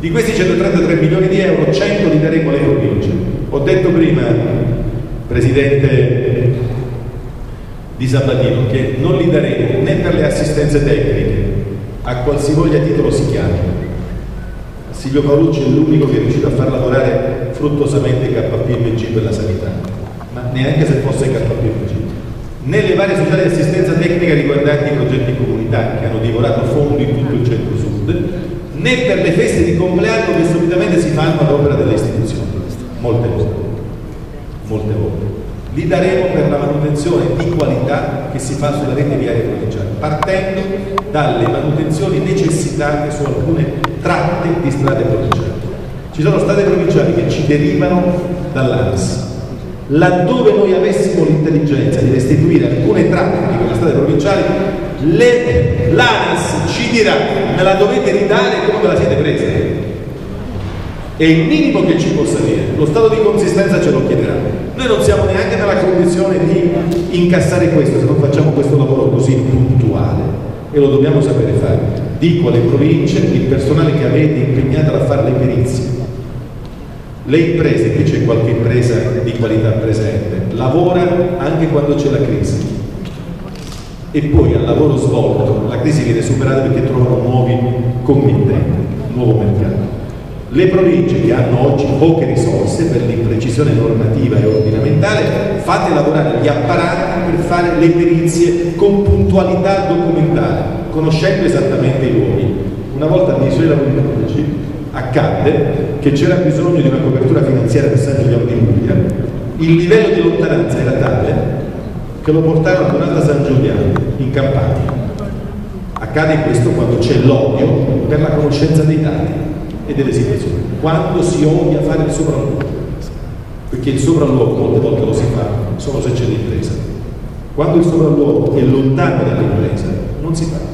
Di questi 133 milioni di euro, 100 li daremo alle province. Ho detto prima, Presidente Di Sabatino, che non li daremo né per le assistenze tecniche, a qualsivoglia titolo si chiami. Silvio Paolucci è l'unico che è riuscito a far lavorare fruttuosamente KPMG per la sanità, ma neanche se fosse KPMG, né le varie società di assistenza tecnica riguardanti i progetti comunitari che hanno divorato fondi in tutto il centro-sud, né per le feste di compleanno che solitamente si fanno ad opera delle istituzioni, molte volte. Li daremo per la manutenzione di qualità che si fa sulla rete viaria provinciale, partendo dalle manutenzioni necessitate su alcune tratte di strade provinciali. Ci sono strade provinciali che ci derivano dall'ANAS. Laddove noi avessimo l'intelligenza di restituire alcune tratte di quelle strade provinciali, l'ANAS ci dirà: me la dovete ridare come ve la siete presa. E il minimo che ci possa dire, lo stato di consistenza ce lo chiederà. Noi non siamo neanche nella condizione di incassare questo se non facciamo questo lavoro così puntuale. E lo dobbiamo sapere fare. Dico alle province, il personale che avete impegnato a fare le perizie, le imprese, qui c'è qualche impresa di qualità presente, lavora anche quando c'è la crisi e poi al lavoro svolto la crisi viene superata perché trovano nuovi committenti, nuovo mercato. Le province che hanno oggi poche risorse per l'imprecisione normativa e ordinamentale, fate lavorare gli apparati per fare le perizie con puntualità documentale, conoscendo esattamente i luoghi. Una volta nei suoi lavori pubblici accadde che c'era bisogno di una copertura finanziaria per San Giuliano di Puglia, il livello di lontananza era tale che lo portarono a Donata San Giuliano in Campania. Accade questo quando c'è l'odio per la conoscenza dei dati e delle situazioni, quando si odia fare il sopralluogo, perché il sopralluogo molte volte lo si fa solo se c'è l'impresa. Quando il sopralluogo è lontano dall'impresa non si fa.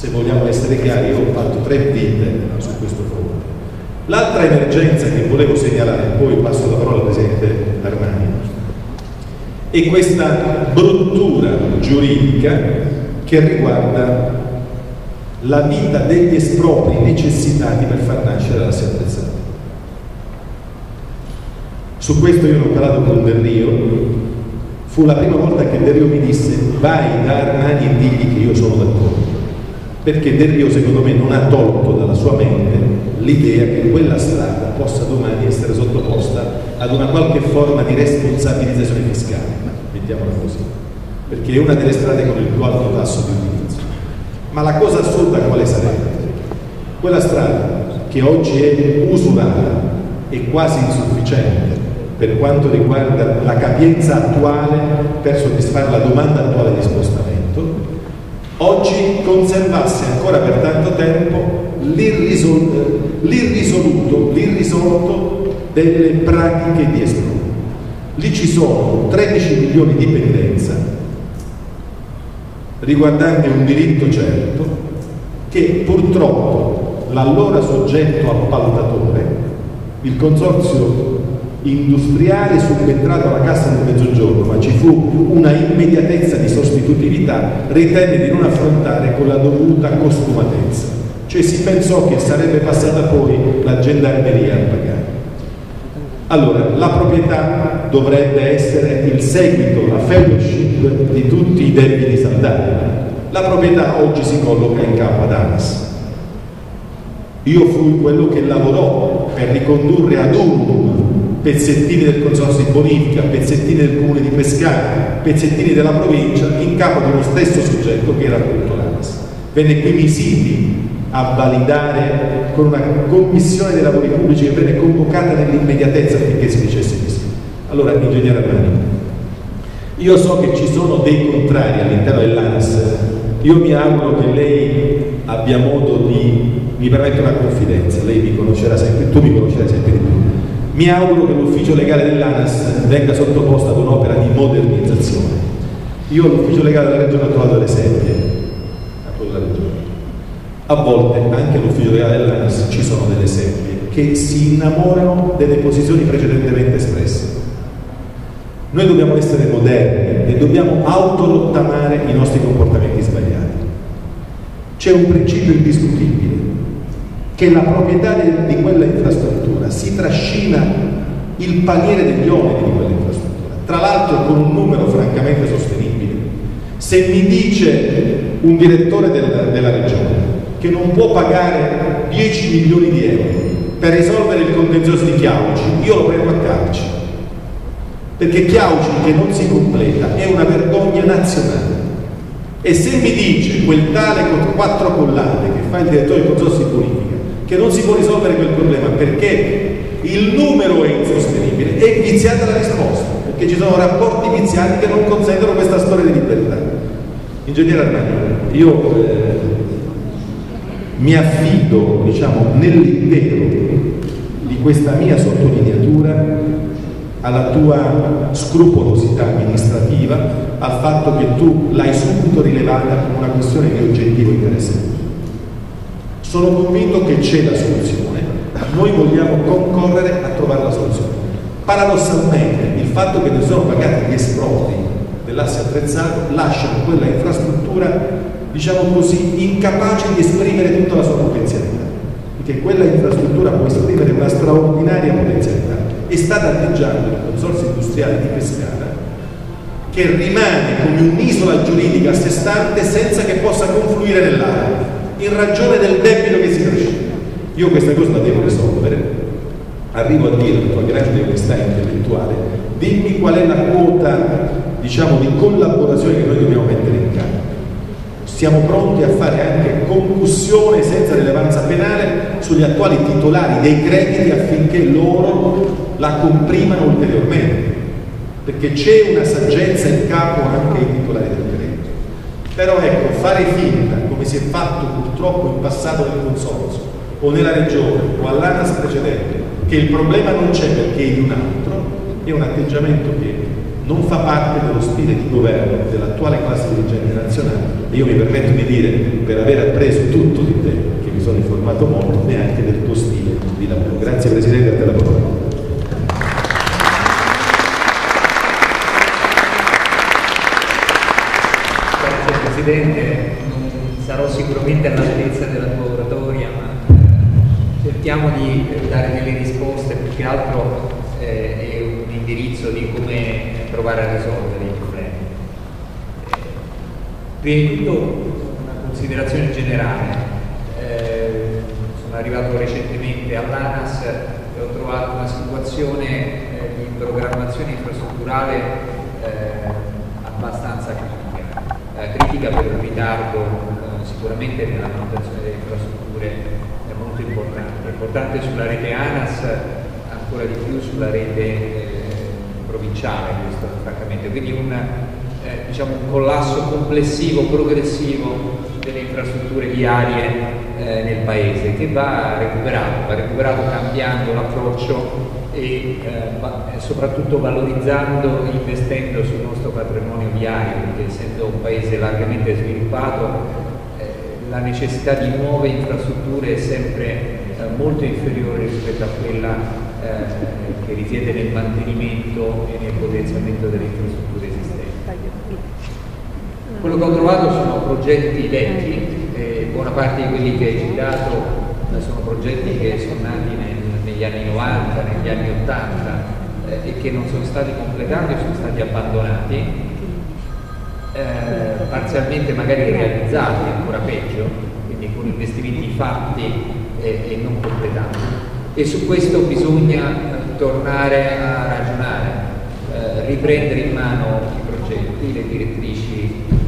se vogliamo essere chiari, io ho fatto tre vite su questo fronte. L'altra emergenza che volevo segnalare, poi passo la parola al Presidente Armani, è questa bruttura giuridica che riguarda la vita degli espropri necessitati per far nascere la sentenza. Su questo io ne ho parlato con Delrio, fu la prima volta che Delrio mi disse vai da Armani e digli che io sono d'accordo, perché Delrio secondo me non ha tolto dalla sua mente l'idea che quella strada possa domani essere sottoposta ad una qualche forma di responsabilizzazione fiscale, mettiamola così, perché è una delle strade con il più alto tasso di utilizzo. Ma la cosa assurda quale sarebbe? Quella strada che oggi è usurata e quasi insufficiente per quanto riguarda la capienza attuale per soddisfare la domanda attuale di spostamento, oggi conservasse ancora per tanto tempo l'irrisolto delle pratiche di esproprio. Lì ci sono 13 milioni di pendenza riguardanti un diritto certo che purtroppo l'allora soggetto appaltatore, il consorzio industriale, subentrato alla Cassa del Mezzogiorno, ma ci fu una immediatezza di sostitutività, ritenne di non affrontare con la dovuta costumatezza, cioè si pensò che sarebbe passata poi la gendarmeria a pagare. Allora, la proprietà dovrebbe essere il seguito, la fellowship di tutti i debiti saldati. La proprietà oggi si colloca in capo ad ANAS. Io fui quello che lavorò per ricondurre ad un pezzettini del consorzio di bonifica, pezzettini del comune di Pescara, pezzettini della provincia, in capo di uno stesso soggetto che era appunto l'ANAS. Venne qui Misiti a validare con una commissione dei lavori pubblici che venne convocata nell'immediatezza affinché si dicesse così. Allora, ingegnere Armani, io so che ci sono dei contrari all'interno dell'ANAS, io mi auguro che lei abbia modo di, mi permette una confidenza, lei mi conoscerà sempre, tu mi conoscerai sempre di più. Mi auguro che l'ufficio legale dell'ANAS venga sottoposto ad un'opera di modernizzazione. Io l'ufficio legale della Regione ho trovato delle sedie, a volte anche l'ufficio legale dell'ANAS ci sono delle sedie che si innamorano delle posizioni precedentemente espresse. Noi dobbiamo essere moderni e dobbiamo autolottamare i nostri comportamenti sbagliati. C'è un principio indiscutibile, che la proprietà di quella infrastruttura si trascina il paniere degli oneri di quella infrastruttura, tra l'altro con un numero francamente sostenibile. Se mi dice un direttore della regione che non può pagare 10 milioni di euro per risolvere il contenzioso di Chiaucci, io lo prendo a calci, perché Chiaucci che non si completa è una vergogna nazionale. E se mi dice quel tale con 4 collane che fa il direttore del consorzio di bonifica che non si può risolvere quel problema perché il numero è insostenibile, è viziata la risposta, perché ci sono rapporti viziati che non consentono questa storia di libertà. Ingegnere Armani, io mi affido, diciamo, nell'intero di questa mia sottolineatura alla tua scrupolosità amministrativa, al fatto che tu l'hai subito rilevata come una questione di oggettivo interesse. Sono convinto che c'è la soluzione, noi vogliamo concorrere a trovare la soluzione. Paradossalmente, il fatto che ne sono pagati gli espropri dell'asse attrezzato lascia quella infrastruttura, diciamo così, incapace di esprimere tutta la sua potenzialità, perché quella infrastruttura può esprimere una straordinaria potenzialità. È stata atteggiando il consorzio industriale di Pescara, che rimane come un'isola giuridica a sé stante senza che possa confluire nell'area in ragione del debito che si trascina. Io questa cosa la devo risolvere, arrivo a dire con una grande onestà intellettuale, dimmi qual è la quota, diciamo, di collaborazione che noi dobbiamo mettere in campo. Siamo pronti a fare anche concussione senza rilevanza penale sugli attuali titolari dei crediti affinché loro la comprimano ulteriormente, perché c'è una saggezza in capo anche ai titolari del credito. Però ecco, fare finta, come si è fatto purtroppo in passato nel consorzio o nella regione o all'ANAS precedente, che il problema non c'è perché è di un altro, è un atteggiamento che non fa parte dello stile di governo dell'attuale classe dirigente nazionale, e io mi permetto di dire, per aver appreso tutto di te, che mi sono informato molto, neanche del tuo stile di lavoro. Grazie Presidente, per la parola. Grazie Presidente, non sarò sicuramente all'altezza della tua oratoria, ma cerchiamo di dare delle risposte, più che altro è un indirizzo di come provare a risolvere i problemi. Prima di tutto una considerazione generale. Sono arrivato recentemente all'ANAS e ho trovato una situazione di programmazione infrastrutturale abbastanza critica. Critica per un ritardo sicuramente nella manutenzione delle infrastrutture molto importante. Importante sulla rete ANAS, ancora di più sulla rete provinciale, questo francamente, quindi un collasso complessivo, progressivo delle infrastrutture viarie nel paese, che va recuperato cambiando l'approccio e soprattutto valorizzando e investendo sul nostro patrimonio viario, perché essendo un paese largamente sviluppato la necessità di nuove infrastrutture è sempre molto inferiore rispetto a quella che richiede nel mantenimento e nel potenziamento delle infrastrutture esistenti. Quello che ho trovato sono progetti vecchi, buona parte di quelli che hai citato sono progetti che sono nati negli anni 90, negli anni 80 e che non sono stati completati, sono stati abbandonati, parzialmente magari realizzati, ancora peggio, quindi con investimenti fatti e non completati. E su questo bisogna tornare a ragionare, riprendere in mano i progetti, le direttrici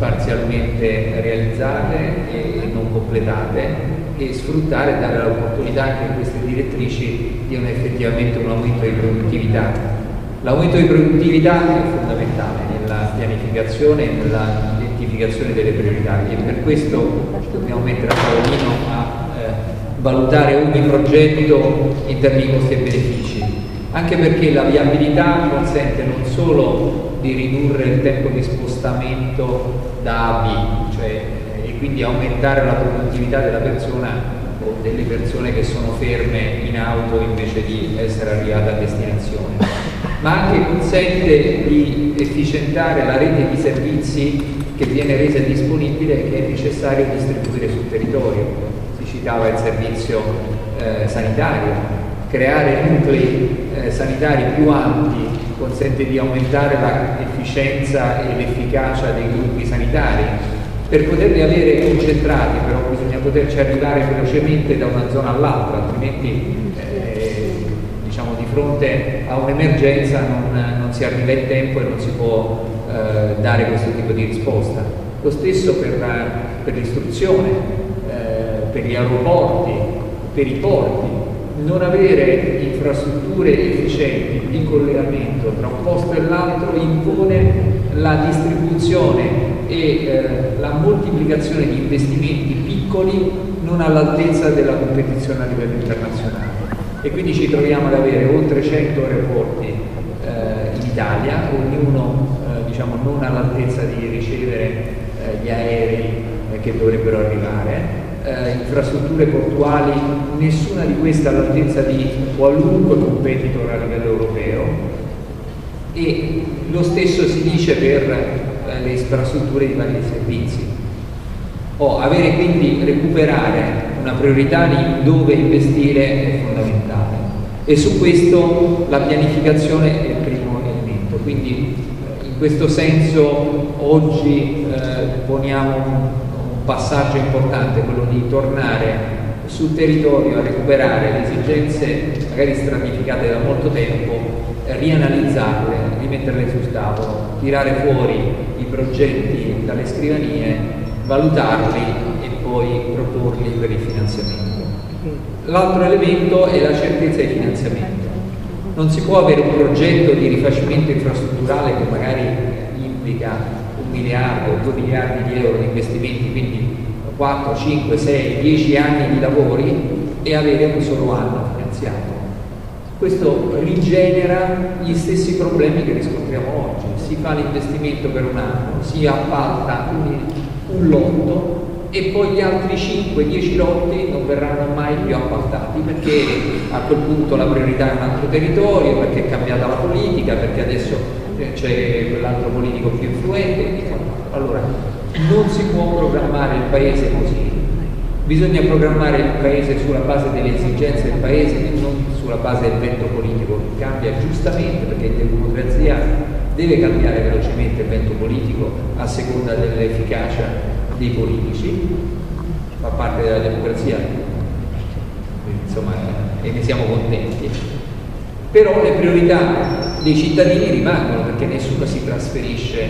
parzialmente realizzate e non completate, e sfruttare e dare l'opportunità che queste direttrici diano effettivamente un aumento di produttività. L'aumento di produttività è fondamentale nella pianificazione e nell'identificazione delle priorità, e per questo dobbiamo mettere a tavolino a valutare ogni progetto in termini di costi e benefici, anche perché la viabilità consente non solo di ridurre il tempo di spostamento da A a B, cioè, e quindi aumentare la produttività della persona o delle persone che sono ferme in auto invece di essere arrivate a destinazione, ma anche consente di efficientare la rete di servizi che viene resa disponibile e che è necessario distribuire sul territorio. Citava il servizio sanitario, creare nuclei sanitari più ampi consente di aumentare l'efficienza e l'efficacia dei gruppi sanitari. Per poterli avere concentrati però bisogna poterci arrivare velocemente da una zona all'altra, altrimenti di fronte a un'emergenza non si arriva in tempo e non si può dare questo tipo di risposta. Lo stesso per l'istruzione, per gli aeroporti, per i porti. Non avere infrastrutture efficienti di collegamento tra un posto e l'altro impone la distribuzione e la moltiplicazione di investimenti piccoli non all'altezza della competizione a livello internazionale. E quindi ci troviamo ad avere oltre 100 aeroporti in Italia, ognuno non all'altezza di ricevere gli aerei che dovrebbero arrivare. Infrastrutture portuali, nessuna di queste all'altezza di qualunque competitor a livello europeo, e lo stesso si dice per le infrastrutture di vari servizi. Avere quindi, recuperare una priorità di dove investire è fondamentale, e su questo la pianificazione è il primo elemento. Quindi in questo senso oggi poniamo passaggio importante, quello di tornare sul territorio a recuperare le esigenze magari stratificate da molto tempo, rianalizzarle, rimetterle sul tavolo, tirare fuori i progetti dalle scrivanie, valutarli e poi proporli per il finanziamento. L'altro elemento è la certezza di finanziamento. Non si può avere un progetto di rifacimento infrastrutturale che magari implica 1 miliardo, 2 miliardi di euro di investimenti, quindi 4, 5, 6, 10 anni di lavori, e avere un solo anno finanziato. Questo rigenera gli stessi problemi che riscontriamo oggi, si fa l'investimento per un anno, si appalta un lotto e poi gli altri 5-10 lotti non verranno mai più appaltati, perché a quel punto la priorità è un altro territorio, perché è cambiata la politica, perché adesso c'è quell'altro politico più influente e quant'altro. Allora, non si può programmare il paese così, bisogna programmare il paese sulla base delle esigenze del paese e non sulla base del vento politico che cambia giustamente, perché in democrazia deve cambiare velocemente il vento politico a seconda dell'efficacia dei politici, fa parte della democrazia, insomma, e ne siamo contenti, però le priorità dei cittadini rimangono, perché nessuno si trasferisce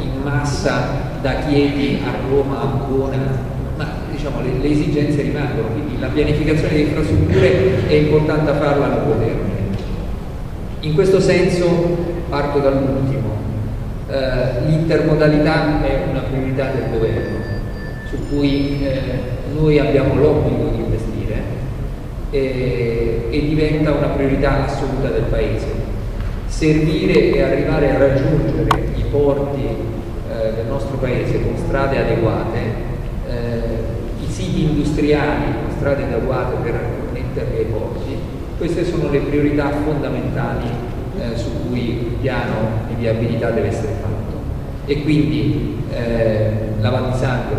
in massa da Chieti a Roma, a Ancona, ma diciamo le esigenze rimangono, quindi la pianificazione delle infrastrutture è importante farla a lungo termine. In questo senso parto dall'ultimo. L'intermodalità è una priorità del governo su cui noi abbiamo l'obbligo di investire e diventa una priorità assoluta del paese. Servire e arrivare a raggiungere i porti del nostro paese con strade adeguate, i siti industriali con strade adeguate per connetterli ai porti, queste sono le priorità fondamentali su cui il piano di viabilità deve essere fatto, e quindi la Val di Sangro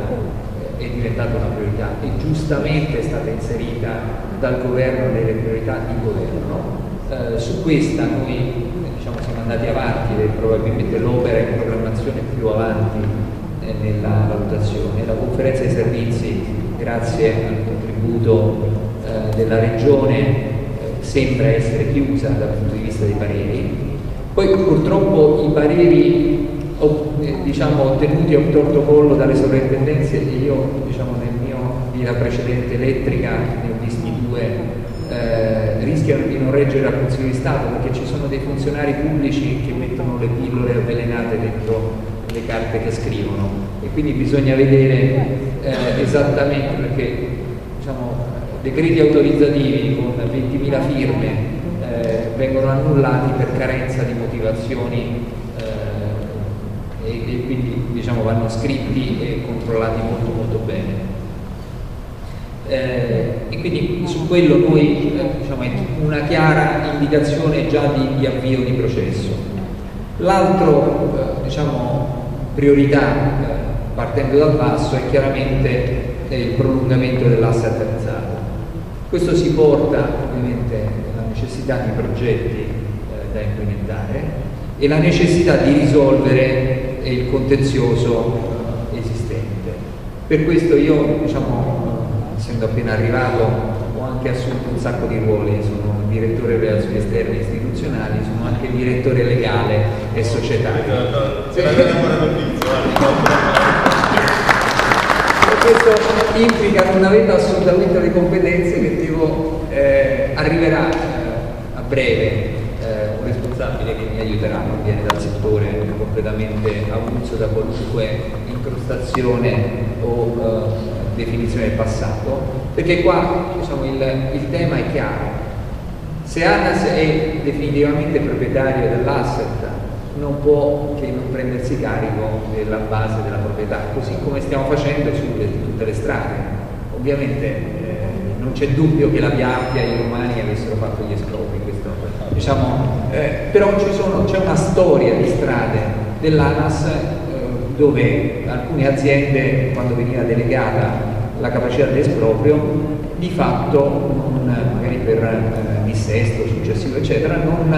è diventata una priorità e giustamente è stata inserita dal governo nelle priorità di governo. Su questa noi diciamo, siamo andati avanti, probabilmente l'opera in programmazione più avanti nella valutazione. La conferenza dei servizi, grazie al contributo della Regione, sembra essere chiusa dal punto di vista dei pareri. Poi purtroppo i pareri diciamo, ottenuti a un torto collo dalle sovrintendenze, io diciamo, nel mio vita precedente elettrica ne ho visti due, rischiano di non reggere al Consiglio di Stato, perché ci sono dei funzionari pubblici che mettono le pillole avvelenate dentro le carte che scrivono, e quindi bisogna vedere esattamente, perché diciamo, decreti autorizzativi con 20.000 firme vengono annullati per carenza di motivazioni e quindi diciamo, vanno scritti e controllati molto molto bene. E quindi su quello noi diciamo, è una chiara indicazione già di avvio di processo. L'altro diciamo, priorità partendo dal basso è chiaramente il prolungamento dell'asse attrezzato. Questo si porta ovviamente alla necessità di progetti da implementare e la necessità di risolvere il contenzioso esistente. Per questo io, diciamo, essendo appena arrivato, ho anche assunto un sacco di ruoli, sono direttore relazioni esterne e istituzionali, sono anche direttore legale e societario. Questo implica non avendo assolutamente le competenze che devo, arriverà a breve un responsabile che mi aiuterà, che viene dal settore completamente avulso da qualunque incrostazione o definizione del passato, perché qua diciamo, il tema è chiaro. Se ANAS è definitivamente proprietario dell'asset, non può che non prendersi carico della base della proprietà, così come stiamo facendo su tutte le strade. Ovviamente non c'è dubbio che la Via Appia e i romani avessero fatto gli espropri, diciamo, però c'è una storia di strade dell'ANAS dove alcune aziende, quando veniva delegata la capacità di esproprio, di fatto magari per dissesto successivo eccetera non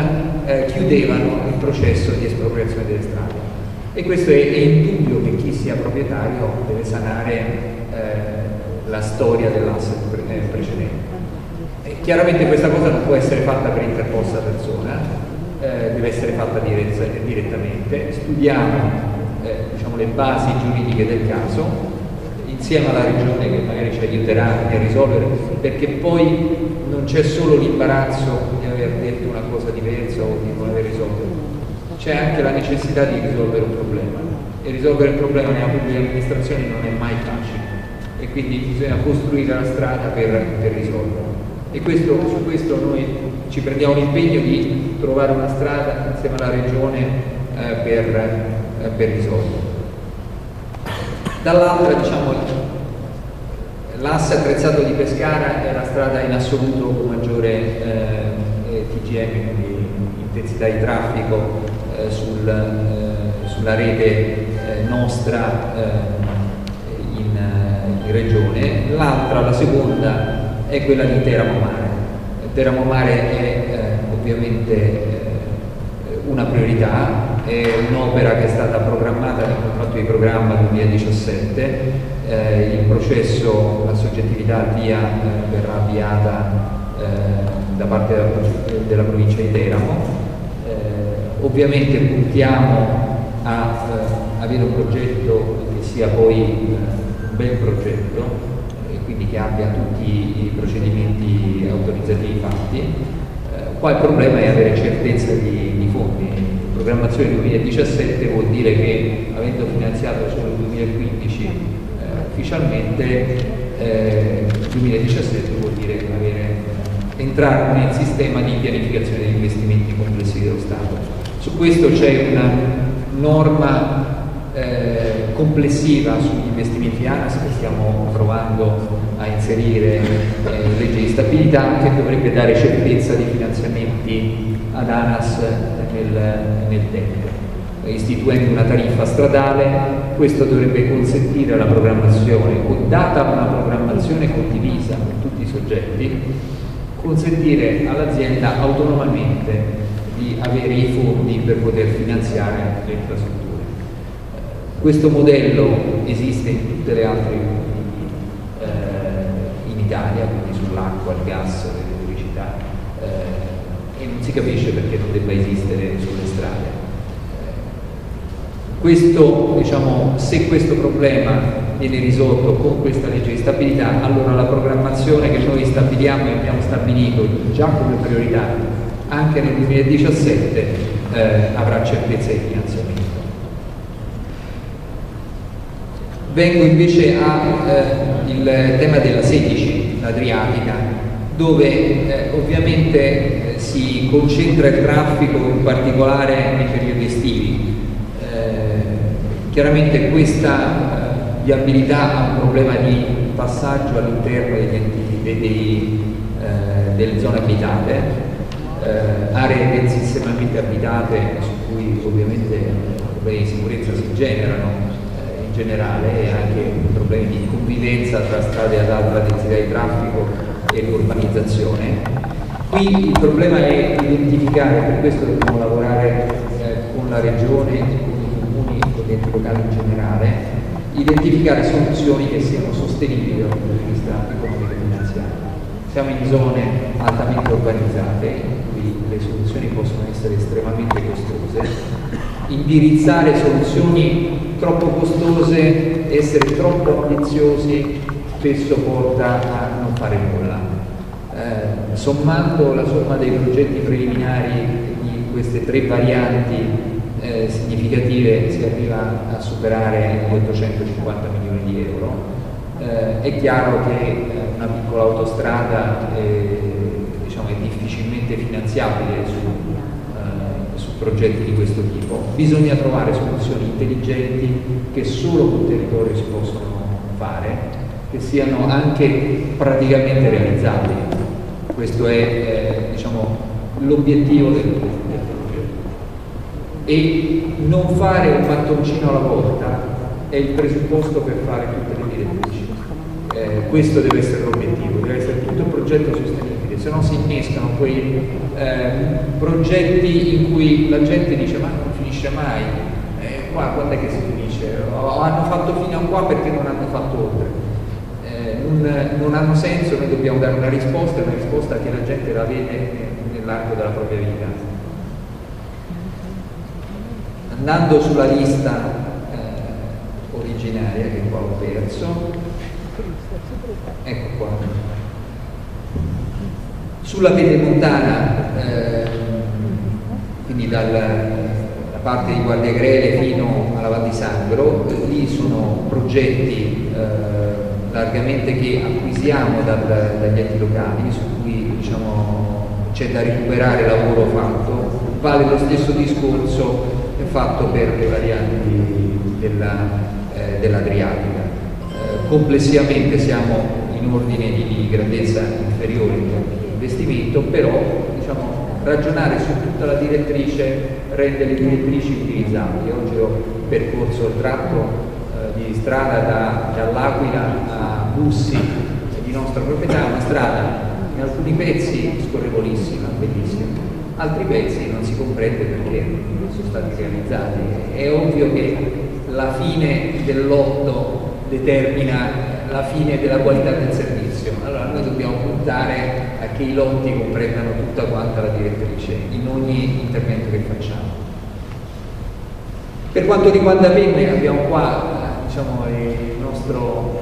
chiudevano il processo di espropriazione delle strade, e questo è indubbio che chi sia proprietario deve sanare la storia dell'asset precedente. E chiaramente questa cosa non può essere fatta per interposta persona, deve essere fatta direttamente. Studiamo diciamo, le basi giuridiche del caso insieme alla Regione che magari ci aiuterà a risolvere, perché poi non c'è solo l'imbarazzo di aver detto una cosa diversa o di non aver risolto, c'è anche la necessità di risolvere un problema, e risolvere il problema nella pubblica amministrazione non è mai facile, e quindi bisogna costruire la strada per risolverlo, e questo, su questo noi ci prendiamo l'impegno di trovare una strada insieme alla Regione per risolvere. Dall'altra, diciamo, l'asse attrezzato di Pescara è la strada in assoluto con maggiore TGM, quindi intensità di traffico sulla rete nostra in regione. L'altra, la seconda, è quella di Teramo-Mare. Teramo-Mare è ovviamente una priorità, è un'opera che è stata programmata nel contratto di programma 2017, il processo, la soggettività al via verrà avviata da parte della provincia di Teramo. Ovviamente puntiamo a avere un progetto che sia poi un bel progetto, quindi che abbia tutti i procedimenti autorizzativi fatti. Qua il problema è avere certezza di fondi. Programmazione 2017 vuol dire che, avendo finanziato solo il 2015 ufficialmente, il 2017 vuol dire entrare nel sistema di pianificazione degli investimenti complessivi dello Stato. Su questo c'è una norma complessiva sugli investimenti ANAS che stiamo provando a inserire in legge di stabilità, che dovrebbe dare certezza di finanziamenti ad ANAS nel tempo, istituendo una tariffa stradale. Questo dovrebbe consentire la programmazione, data una programmazione condivisa con tutti i soggetti, consentire all'azienda autonomamente di avere i fondi per poter finanziare le infrastrutture. Questo modello esiste in tutte le altre comuni in Italia, quindi sull'acqua, il gas, l'elettricità, e non si capisce perché non debba esistere sulle strade. Questo, diciamo, se questo problema viene risolto con questa legge di stabilità, allora la programmazione che noi stabiliamo e abbiamo stabilito già come priorità anche nel 2017 avrà certezza di finanziamento. Vengo invece al tema della 16, l'Adriatica, dove ovviamente si concentra il traffico, in particolare nei periodi estivi. Chiaramente questa viabilità ha un problema di passaggio all'interno delle zone abitate, aree densissimamente abitate su cui ovviamente problemi di sicurezza si generano generale, e anche problemi di convivenza tra strade ad alta densità di traffico e l'urbanizzazione. Qui il problema è identificare, per questo dobbiamo lavorare con la regione, con i comuni e con gli enti locali in generale, identificare soluzioni che siano sostenibili dal punto di vista economico e finanziario. Siamo in zone altamente urbanizzate, in cui le soluzioni possono essere estremamente costose. Indirizzare soluzioni troppo costose, essere troppo ambiziosi, spesso porta a non fare nulla. Sommando la somma dei progetti preliminari di queste tre varianti significative, si arriva a superare gli 850 milioni di euro. È chiaro che una piccola autostrada diciamo, è difficilmente finanziabile su progetti di questo tipo. Bisogna trovare soluzioni intelligenti che solo sul territorio si possono fare, che siano anche praticamente realizzabili. Questo è diciamo, l'obiettivo del progetto. E non fare un mattoncino alla volta è il presupposto per fare tutte le direttrici. Questo deve essere l'obiettivo, deve essere tutto un progetto sostenibile. Se no si innescano quei progetti in cui la gente dice: ma non finisce mai, qua quando è che si finisce? O hanno fatto fino a qua perché non hanno fatto oltre. Non hanno senso. Noi dobbiamo dare una risposta che la gente la vede nell'arco della propria vita. Andando sulla lista originaria, che qua ho perso, ecco qua. Sulla Pedemontana, quindi dalla parte di Guardiagrele fino alla Valle Sangro, lì sono progetti largamente che acquisiamo dagli enti locali, su cui diciamo, c'è da recuperare lavoro fatto. Vale lo stesso discorso fatto per le varianti dell'Adriatica. Complessivamente siamo in ordine di grandezza inferiore in termini di investimento, però diciamo, ragionare su tutta la direttrice rende le direttrici utilizzabili. Oggi ho percorso il tratto di strada dall'Aquila a Bussi di nostra proprietà, una strada in alcuni pezzi scorrevolissima, bellissima, altri pezzi non si comprende perché non sono stati realizzati. È ovvio che la fine del lotto determina la fine della qualità del servizio, allora noi dobbiamo puntare a che i lotti comprendano tutta quanta la direttrice in ogni intervento che facciamo. Per quanto riguarda Penne, abbiamo qua diciamo, il nostro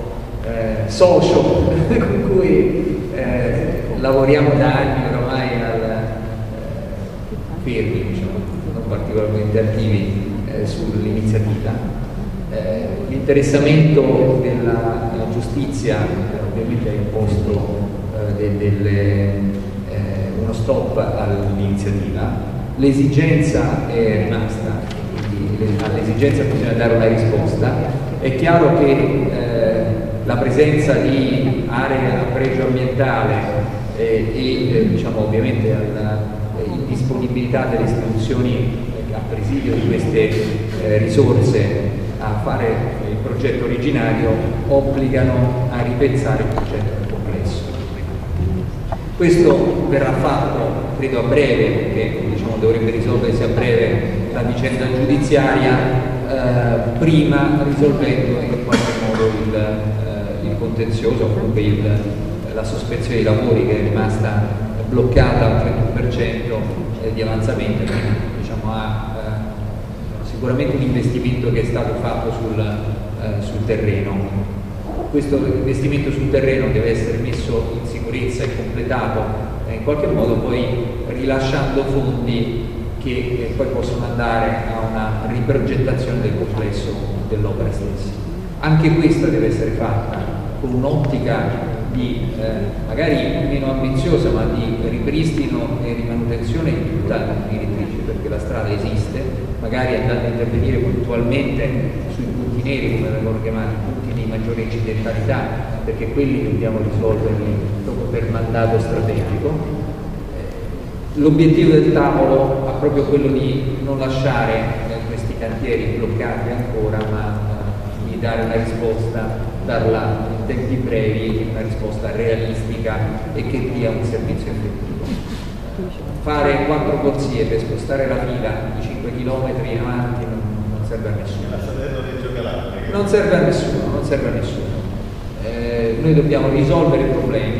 socio con cui lavoriamo da anni ormai fermi, diciamo, non particolarmente attivi sull'iniziativa. L'interessamento della giustizia ovviamente ha imposto uno stop all'iniziativa, l'esigenza è rimasta, quindi all'esigenza bisogna dare una risposta. È chiaro che la presenza di aree a pregio ambientale e diciamo, ovviamente l'indisponibilità delle istituzioni a presidio di queste risorse a fare il progetto originario obbligano a ripensare il progetto complesso. Questo verrà fatto credo a breve, perché diciamo, dovrebbe risolversi a breve la vicenda giudiziaria, prima risolvendo in qualche modo il contenzioso, comunque la sospensione dei lavori che è rimasta bloccata al 31% di avanzamento, diciamo, sicuramente un investimento che è stato fatto sul terreno. Questo investimento sul terreno deve essere messo in sicurezza e completato in qualche modo, poi rilasciando fondi che poi possono andare a una riprogettazione del complesso dell'opera stessa. Anche questa deve essere fatta con un'ottica di magari meno ambiziosa, ma di ripristino e rimanutenzione di tutta la direttrice, perché la strada esiste, magari andando a intervenire puntualmente sui punti neri, come vengono chiamati, punti di maggiore incidentalità, perché quelli dobbiamo risolverli proprio per mandato strategico. L'obiettivo del tavolo è proprio quello di non lasciare questi cantieri bloccati ancora, ma di dare una risposta, darla in tempi brevi, una risposta realistica e che dia un servizio effettivo. Fare 4 corsie per spostare la fila di 5 km in avanti non serve a nessuno. Non serve a nessuno, non serve a nessuno. Noi dobbiamo risolvere i problemi,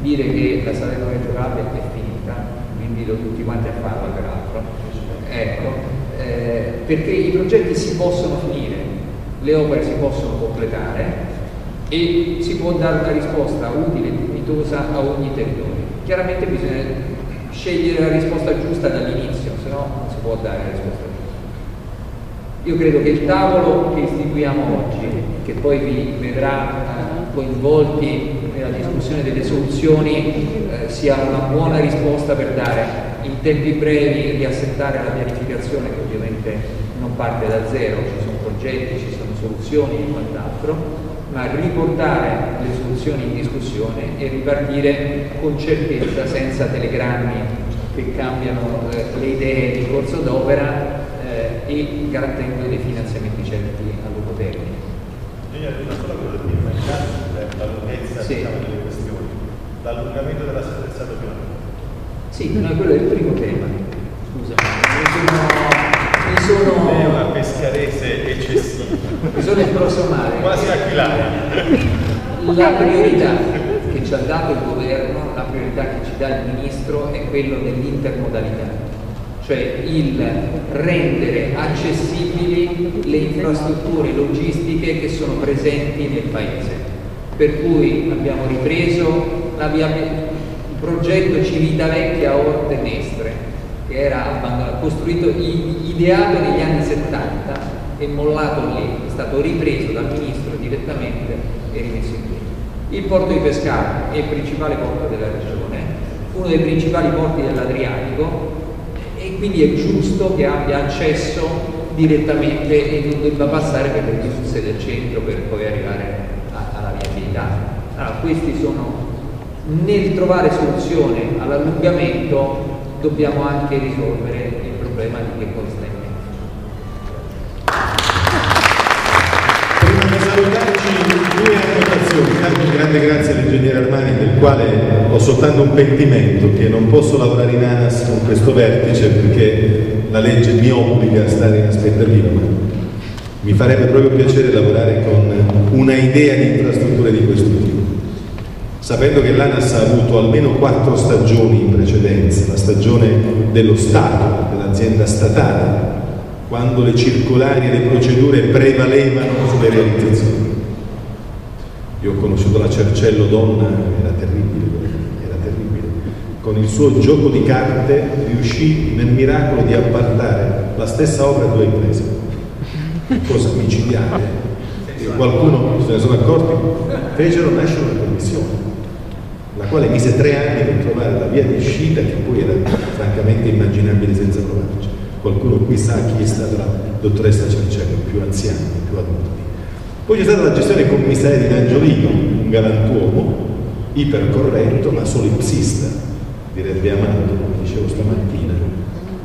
dire che la Salerno Reggio Calabria è finita, vi invito tutti quanti a farla peraltro. Ecco, perché i progetti si possono finire, le opere si possono completare e si può dare una risposta utile e dignitosa a ogni territorio. Chiaramente bisogna scegliere la risposta giusta dall'inizio, se no non si può dare la risposta giusta. Io credo che il tavolo che istituiamo oggi, che poi vi vedrà coinvolti nella discussione delle soluzioni, sia una buona risposta per dare in tempi brevi e riassettare la pianificazione, che ovviamente non parte da zero, ci sono progetti, ci sono soluzioni e quant'altro, ma riportare le soluzioni in discussione e ripartire con certezza, senza telegrammi che cambiano le idee di corso d'opera, e garantendo dei finanziamenti certi a lungo termine. Giuliano, una sola cosa di immaginare la lunghezza, sì, diciamo, delle questioni, l'allungamento della stessa piano. Sì, no, quello è il primo tema. Scusa, mi sono... è una pescarese eccessiva. Mi sono impersonale. Quasi aquilano. La priorità che ci ha dato il governo, la priorità che ci dà il ministro è quello dell'intermodalità, cioè il rendere accessibili le infrastrutture logistiche che sono presenti nel paese. Per cui abbiamo ripreso il progetto Civitavecchia-Orte-Mestre, che era costruito, ideato negli anni 70 e mollato lì, è stato ripreso dal ministro direttamente e rimesso in piedi. Il porto di Pescara è il principale porto della regione, uno dei principali porti dell'Adriatico, e quindi è giusto che abbia accesso direttamente e non debba passare per le chiuse del centro per poi arrivare alla viabilità. Allora, questi sono, nel trovare soluzione all'allungamento dobbiamo anche risolvere il problema di che cosa sta in mezzo. Prima di salutarci, due annotazioni. Tanto un grande grazie all'ingegnere Armani, del quale ho soltanto un pentimento, che non posso lavorare in ANAS con questo vertice perché la legge mi obbliga a stare in aspettativa, ma mi farebbe proprio piacere lavorare con una idea di infrastrutture di questo tipo. Sapendo che l'ANAS ha avuto almeno 4 stagioni in precedenza, la stagione dello Stato, dell'azienda statale, quando le circolari e le procedure prevalevano sulle realizzazioni. Io ho conosciuto la Cercello Donna, era terribile. Con il suo gioco di carte riuscì nel miracolo di appartare la stessa opera a 2 imprese. Cosa micidiale. E qualcuno se ne sono accorti, fecero nascere una commissione, la quale mise 3 anni per trovare la via di uscita, che poi era francamente immaginabile senza provarci. Qualcuno qui sa chi è stata la dottoressa Cercello, più anziana, più adulta. Poi c'è stata la gestione commissaria di Angiolino, un galantuomo, ipercorretto, ma solipsista, direbbe Amato, come dicevo stamattina.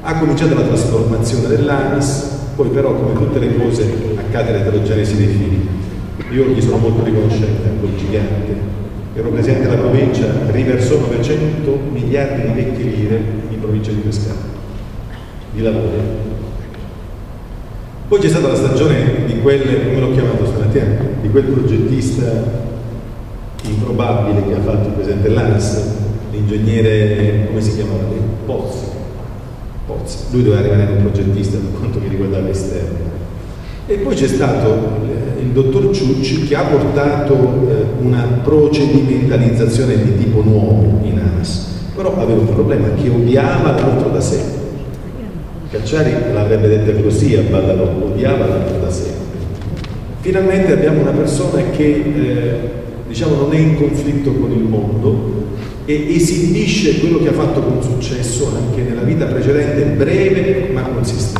Ha cominciato la trasformazione dell'ANAS, poi però, come tutte le cose, accade l'eterogenesi dei figli. Io gli sono molto riconoscente a quel gigante. Ero presidente della provincia, riversò 900 miliardi di vecchie lire in provincia di Pescara, di lavoro. Poi c'è stata la stagione di quel, come l'ho chiamato stamattina, di quel progettista improbabile che ha fatto il presidente dell'ANAS, l'ingegnere, come si chiamava lui? Pozzi. Lui doveva rimanere un progettista per quanto mi riguardava esterno. E poi c'è stato il dottor Ciucci, che ha portato una procedimentalizzazione di tipo nuovo in ANAS, però aveva un problema, che odiava l'altro da sé. Cacciari l'avrebbe detto così a Ballarò, odiava l'altro da sé. Finalmente abbiamo una persona che diciamo non è in conflitto con il mondo e esibisce quello che ha fatto con successo anche nella vita precedente, breve ma consistente.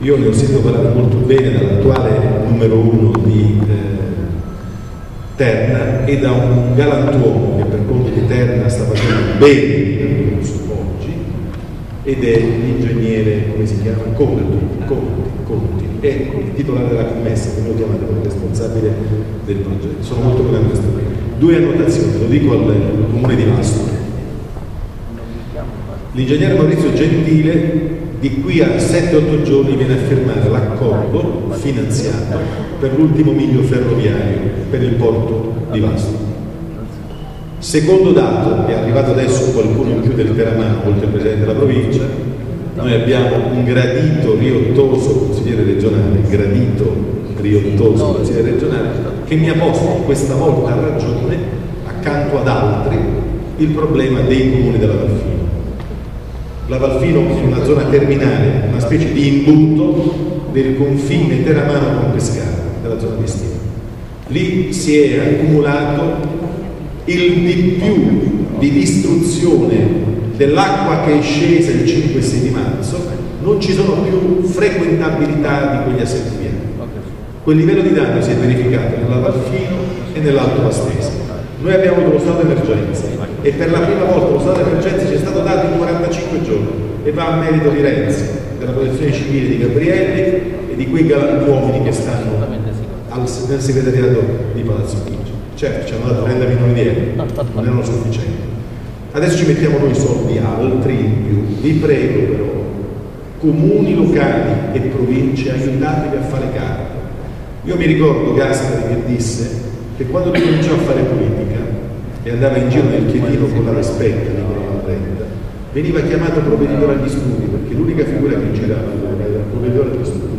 Io ne ho sentito parlare molto bene dall'attuale numero 1 di Terna e da un galantuomo che per conto di Terna sta facendo bene il corso oggi, ed è l'ingegnere, come si chiama? Conti, è il titolare della commessa, come lo chiamate, come responsabile del progetto. Sono molto contento di questo. 2 annotazioni, lo dico al comune di Vasto. L'ingegnere Maurizio Gentile di qui a 7-8 giorni viene a firmare l'accordo finanziato per l'ultimo miglio ferroviario per il porto di Vasto. Secondo dato, è arrivato adesso qualcuno in più del Teramo, oltre al Presidente della Provincia, noi abbiamo un gradito riottoso consigliere regionale, che mi ha posto questa volta a ragione, accanto ad altri, il problema dei comuni della Valfino. La Valfino è una zona terminale, una specie di imbuto del confine teramano con Pescara, della zona di Stiva. Lì si è accumulato il di più di distruzione dell'acqua che è scesa il 5 e 6 di marzo. Non ci sono più frequentabilità di quegli assetti viari. Quel livello di danno si è verificato nella Valfino e nell'Alto Vastese. Noi abbiamo avuto lo stato d'emergenza e per la prima volta lo stato d'emergenza ci è stato dato in 45 giorni e va a merito di Renzi, della protezione civile di Gabrielli e di quei galantuomini che stanno nel segretariato di Palazzo Chigi. Certo, ci hanno dato 30 milioni di euro, non erano sufficienti. Adesso ci mettiamo noi soldi altri in più. Vi prego però, comuni locali e province, aiutatevi a fare carte. Io mi ricordo Gaspari che disse che quando lui cominciò a fare politica e andava in giro nel Chiedino con la Respetta di Corona, veniva chiamato provveditore agli studi, perché l'unica figura che girava era il provveditore agli studi,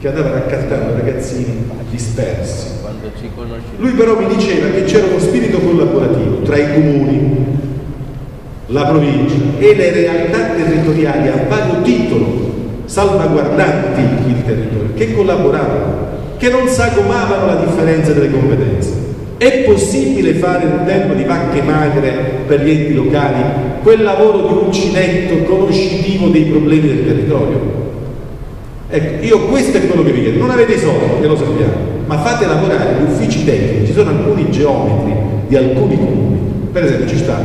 che andava raccattando ragazzini dispersi. Lui però mi diceva che c'era uno spirito collaborativo tra i comuni, la provincia e le realtà territoriali a vario titolo, salvaguardanti il territorio, che collaboravano, che non sagomavano la differenza delle competenze. È possibile fare in un tempo di vacche magre per gli enti locali quel lavoro di uncinetto conoscitivo dei problemi del territorio? Ecco, io questo è quello che vi chiedo. Non avete i soldi, che lo sappiamo, ma fate lavorare gli uffici tecnici. Ci sono alcuni geometri di alcuni comuni, per esempio ci sta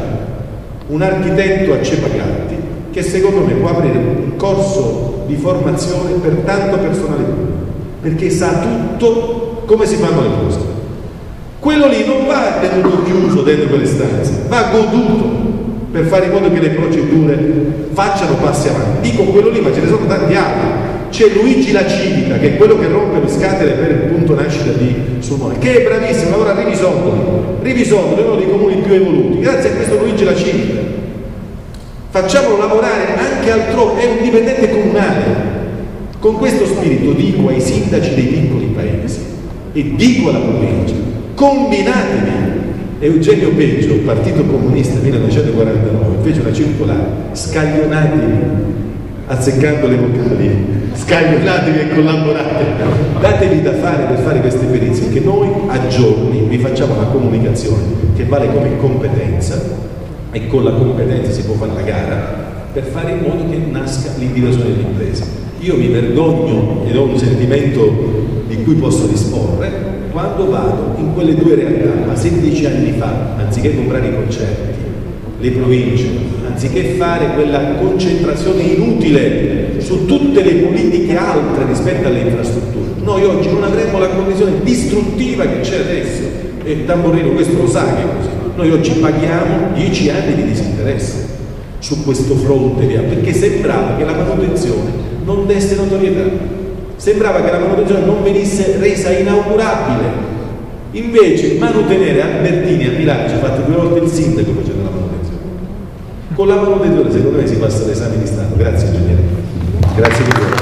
un architetto a Cepacatti che secondo me può aprire un corso di formazione per tanto personale pubblico, perché sa tutto come si fanno le cose. Quello lì non va tenuto chiuso dentro quelle stanze, va goduto per fare in modo che le procedure facciano passi avanti. Dico quello lì, ma ce ne sono tanti altri. C'è Luigi La Civica, che è quello che rompe le scatole per il punto nascita di Sulmone, che è bravissimo, lavora a Rivisondoli, è uno dei comuni più evoluti. Grazie a questo Luigi La Civica facciamolo lavorare anche altrove, è un dipendente comunale. Con questo spirito dico ai sindaci dei piccoli paesi e dico alla provincia: combinatevi. Eugenio Peggio, Partito Comunista 1949, fece una circolare: scaglionatevi, azzeccando le vocali, scaglionatevi e collaborate, datevi da fare per fare queste perizie, che noi a giorni vi facciamo una comunicazione che vale come competenza, e con la competenza si può fare la gara per fare in modo che nasca l'individuazione dell'impresa. Io mi vergogno ed ho un sentimento di cui posso disporre quando vado in quelle due realtà ma 16 anni fa, anziché comprare i concerti, le province, anziché fare quella concentrazione inutile su tutte le politiche altre rispetto alle infrastrutture, noi oggi non avremmo la condizione distruttiva che c'è adesso. E Tamborrino questo lo sa che è così. Noi oggi paghiamo 10 anni di disinteresse su questo fronte, via, perché sembrava che la manutenzione non desse notorietà, sembrava che la manutenzione non venisse resa inaugurabile. Invece manutenere Albertini a Milano ci ha fatto 2 volte il sindaco facendo la manutenzione. Con la manutenzione secondo me si passa l'esame di Stato. Grazie ingegnere. Grazie mille.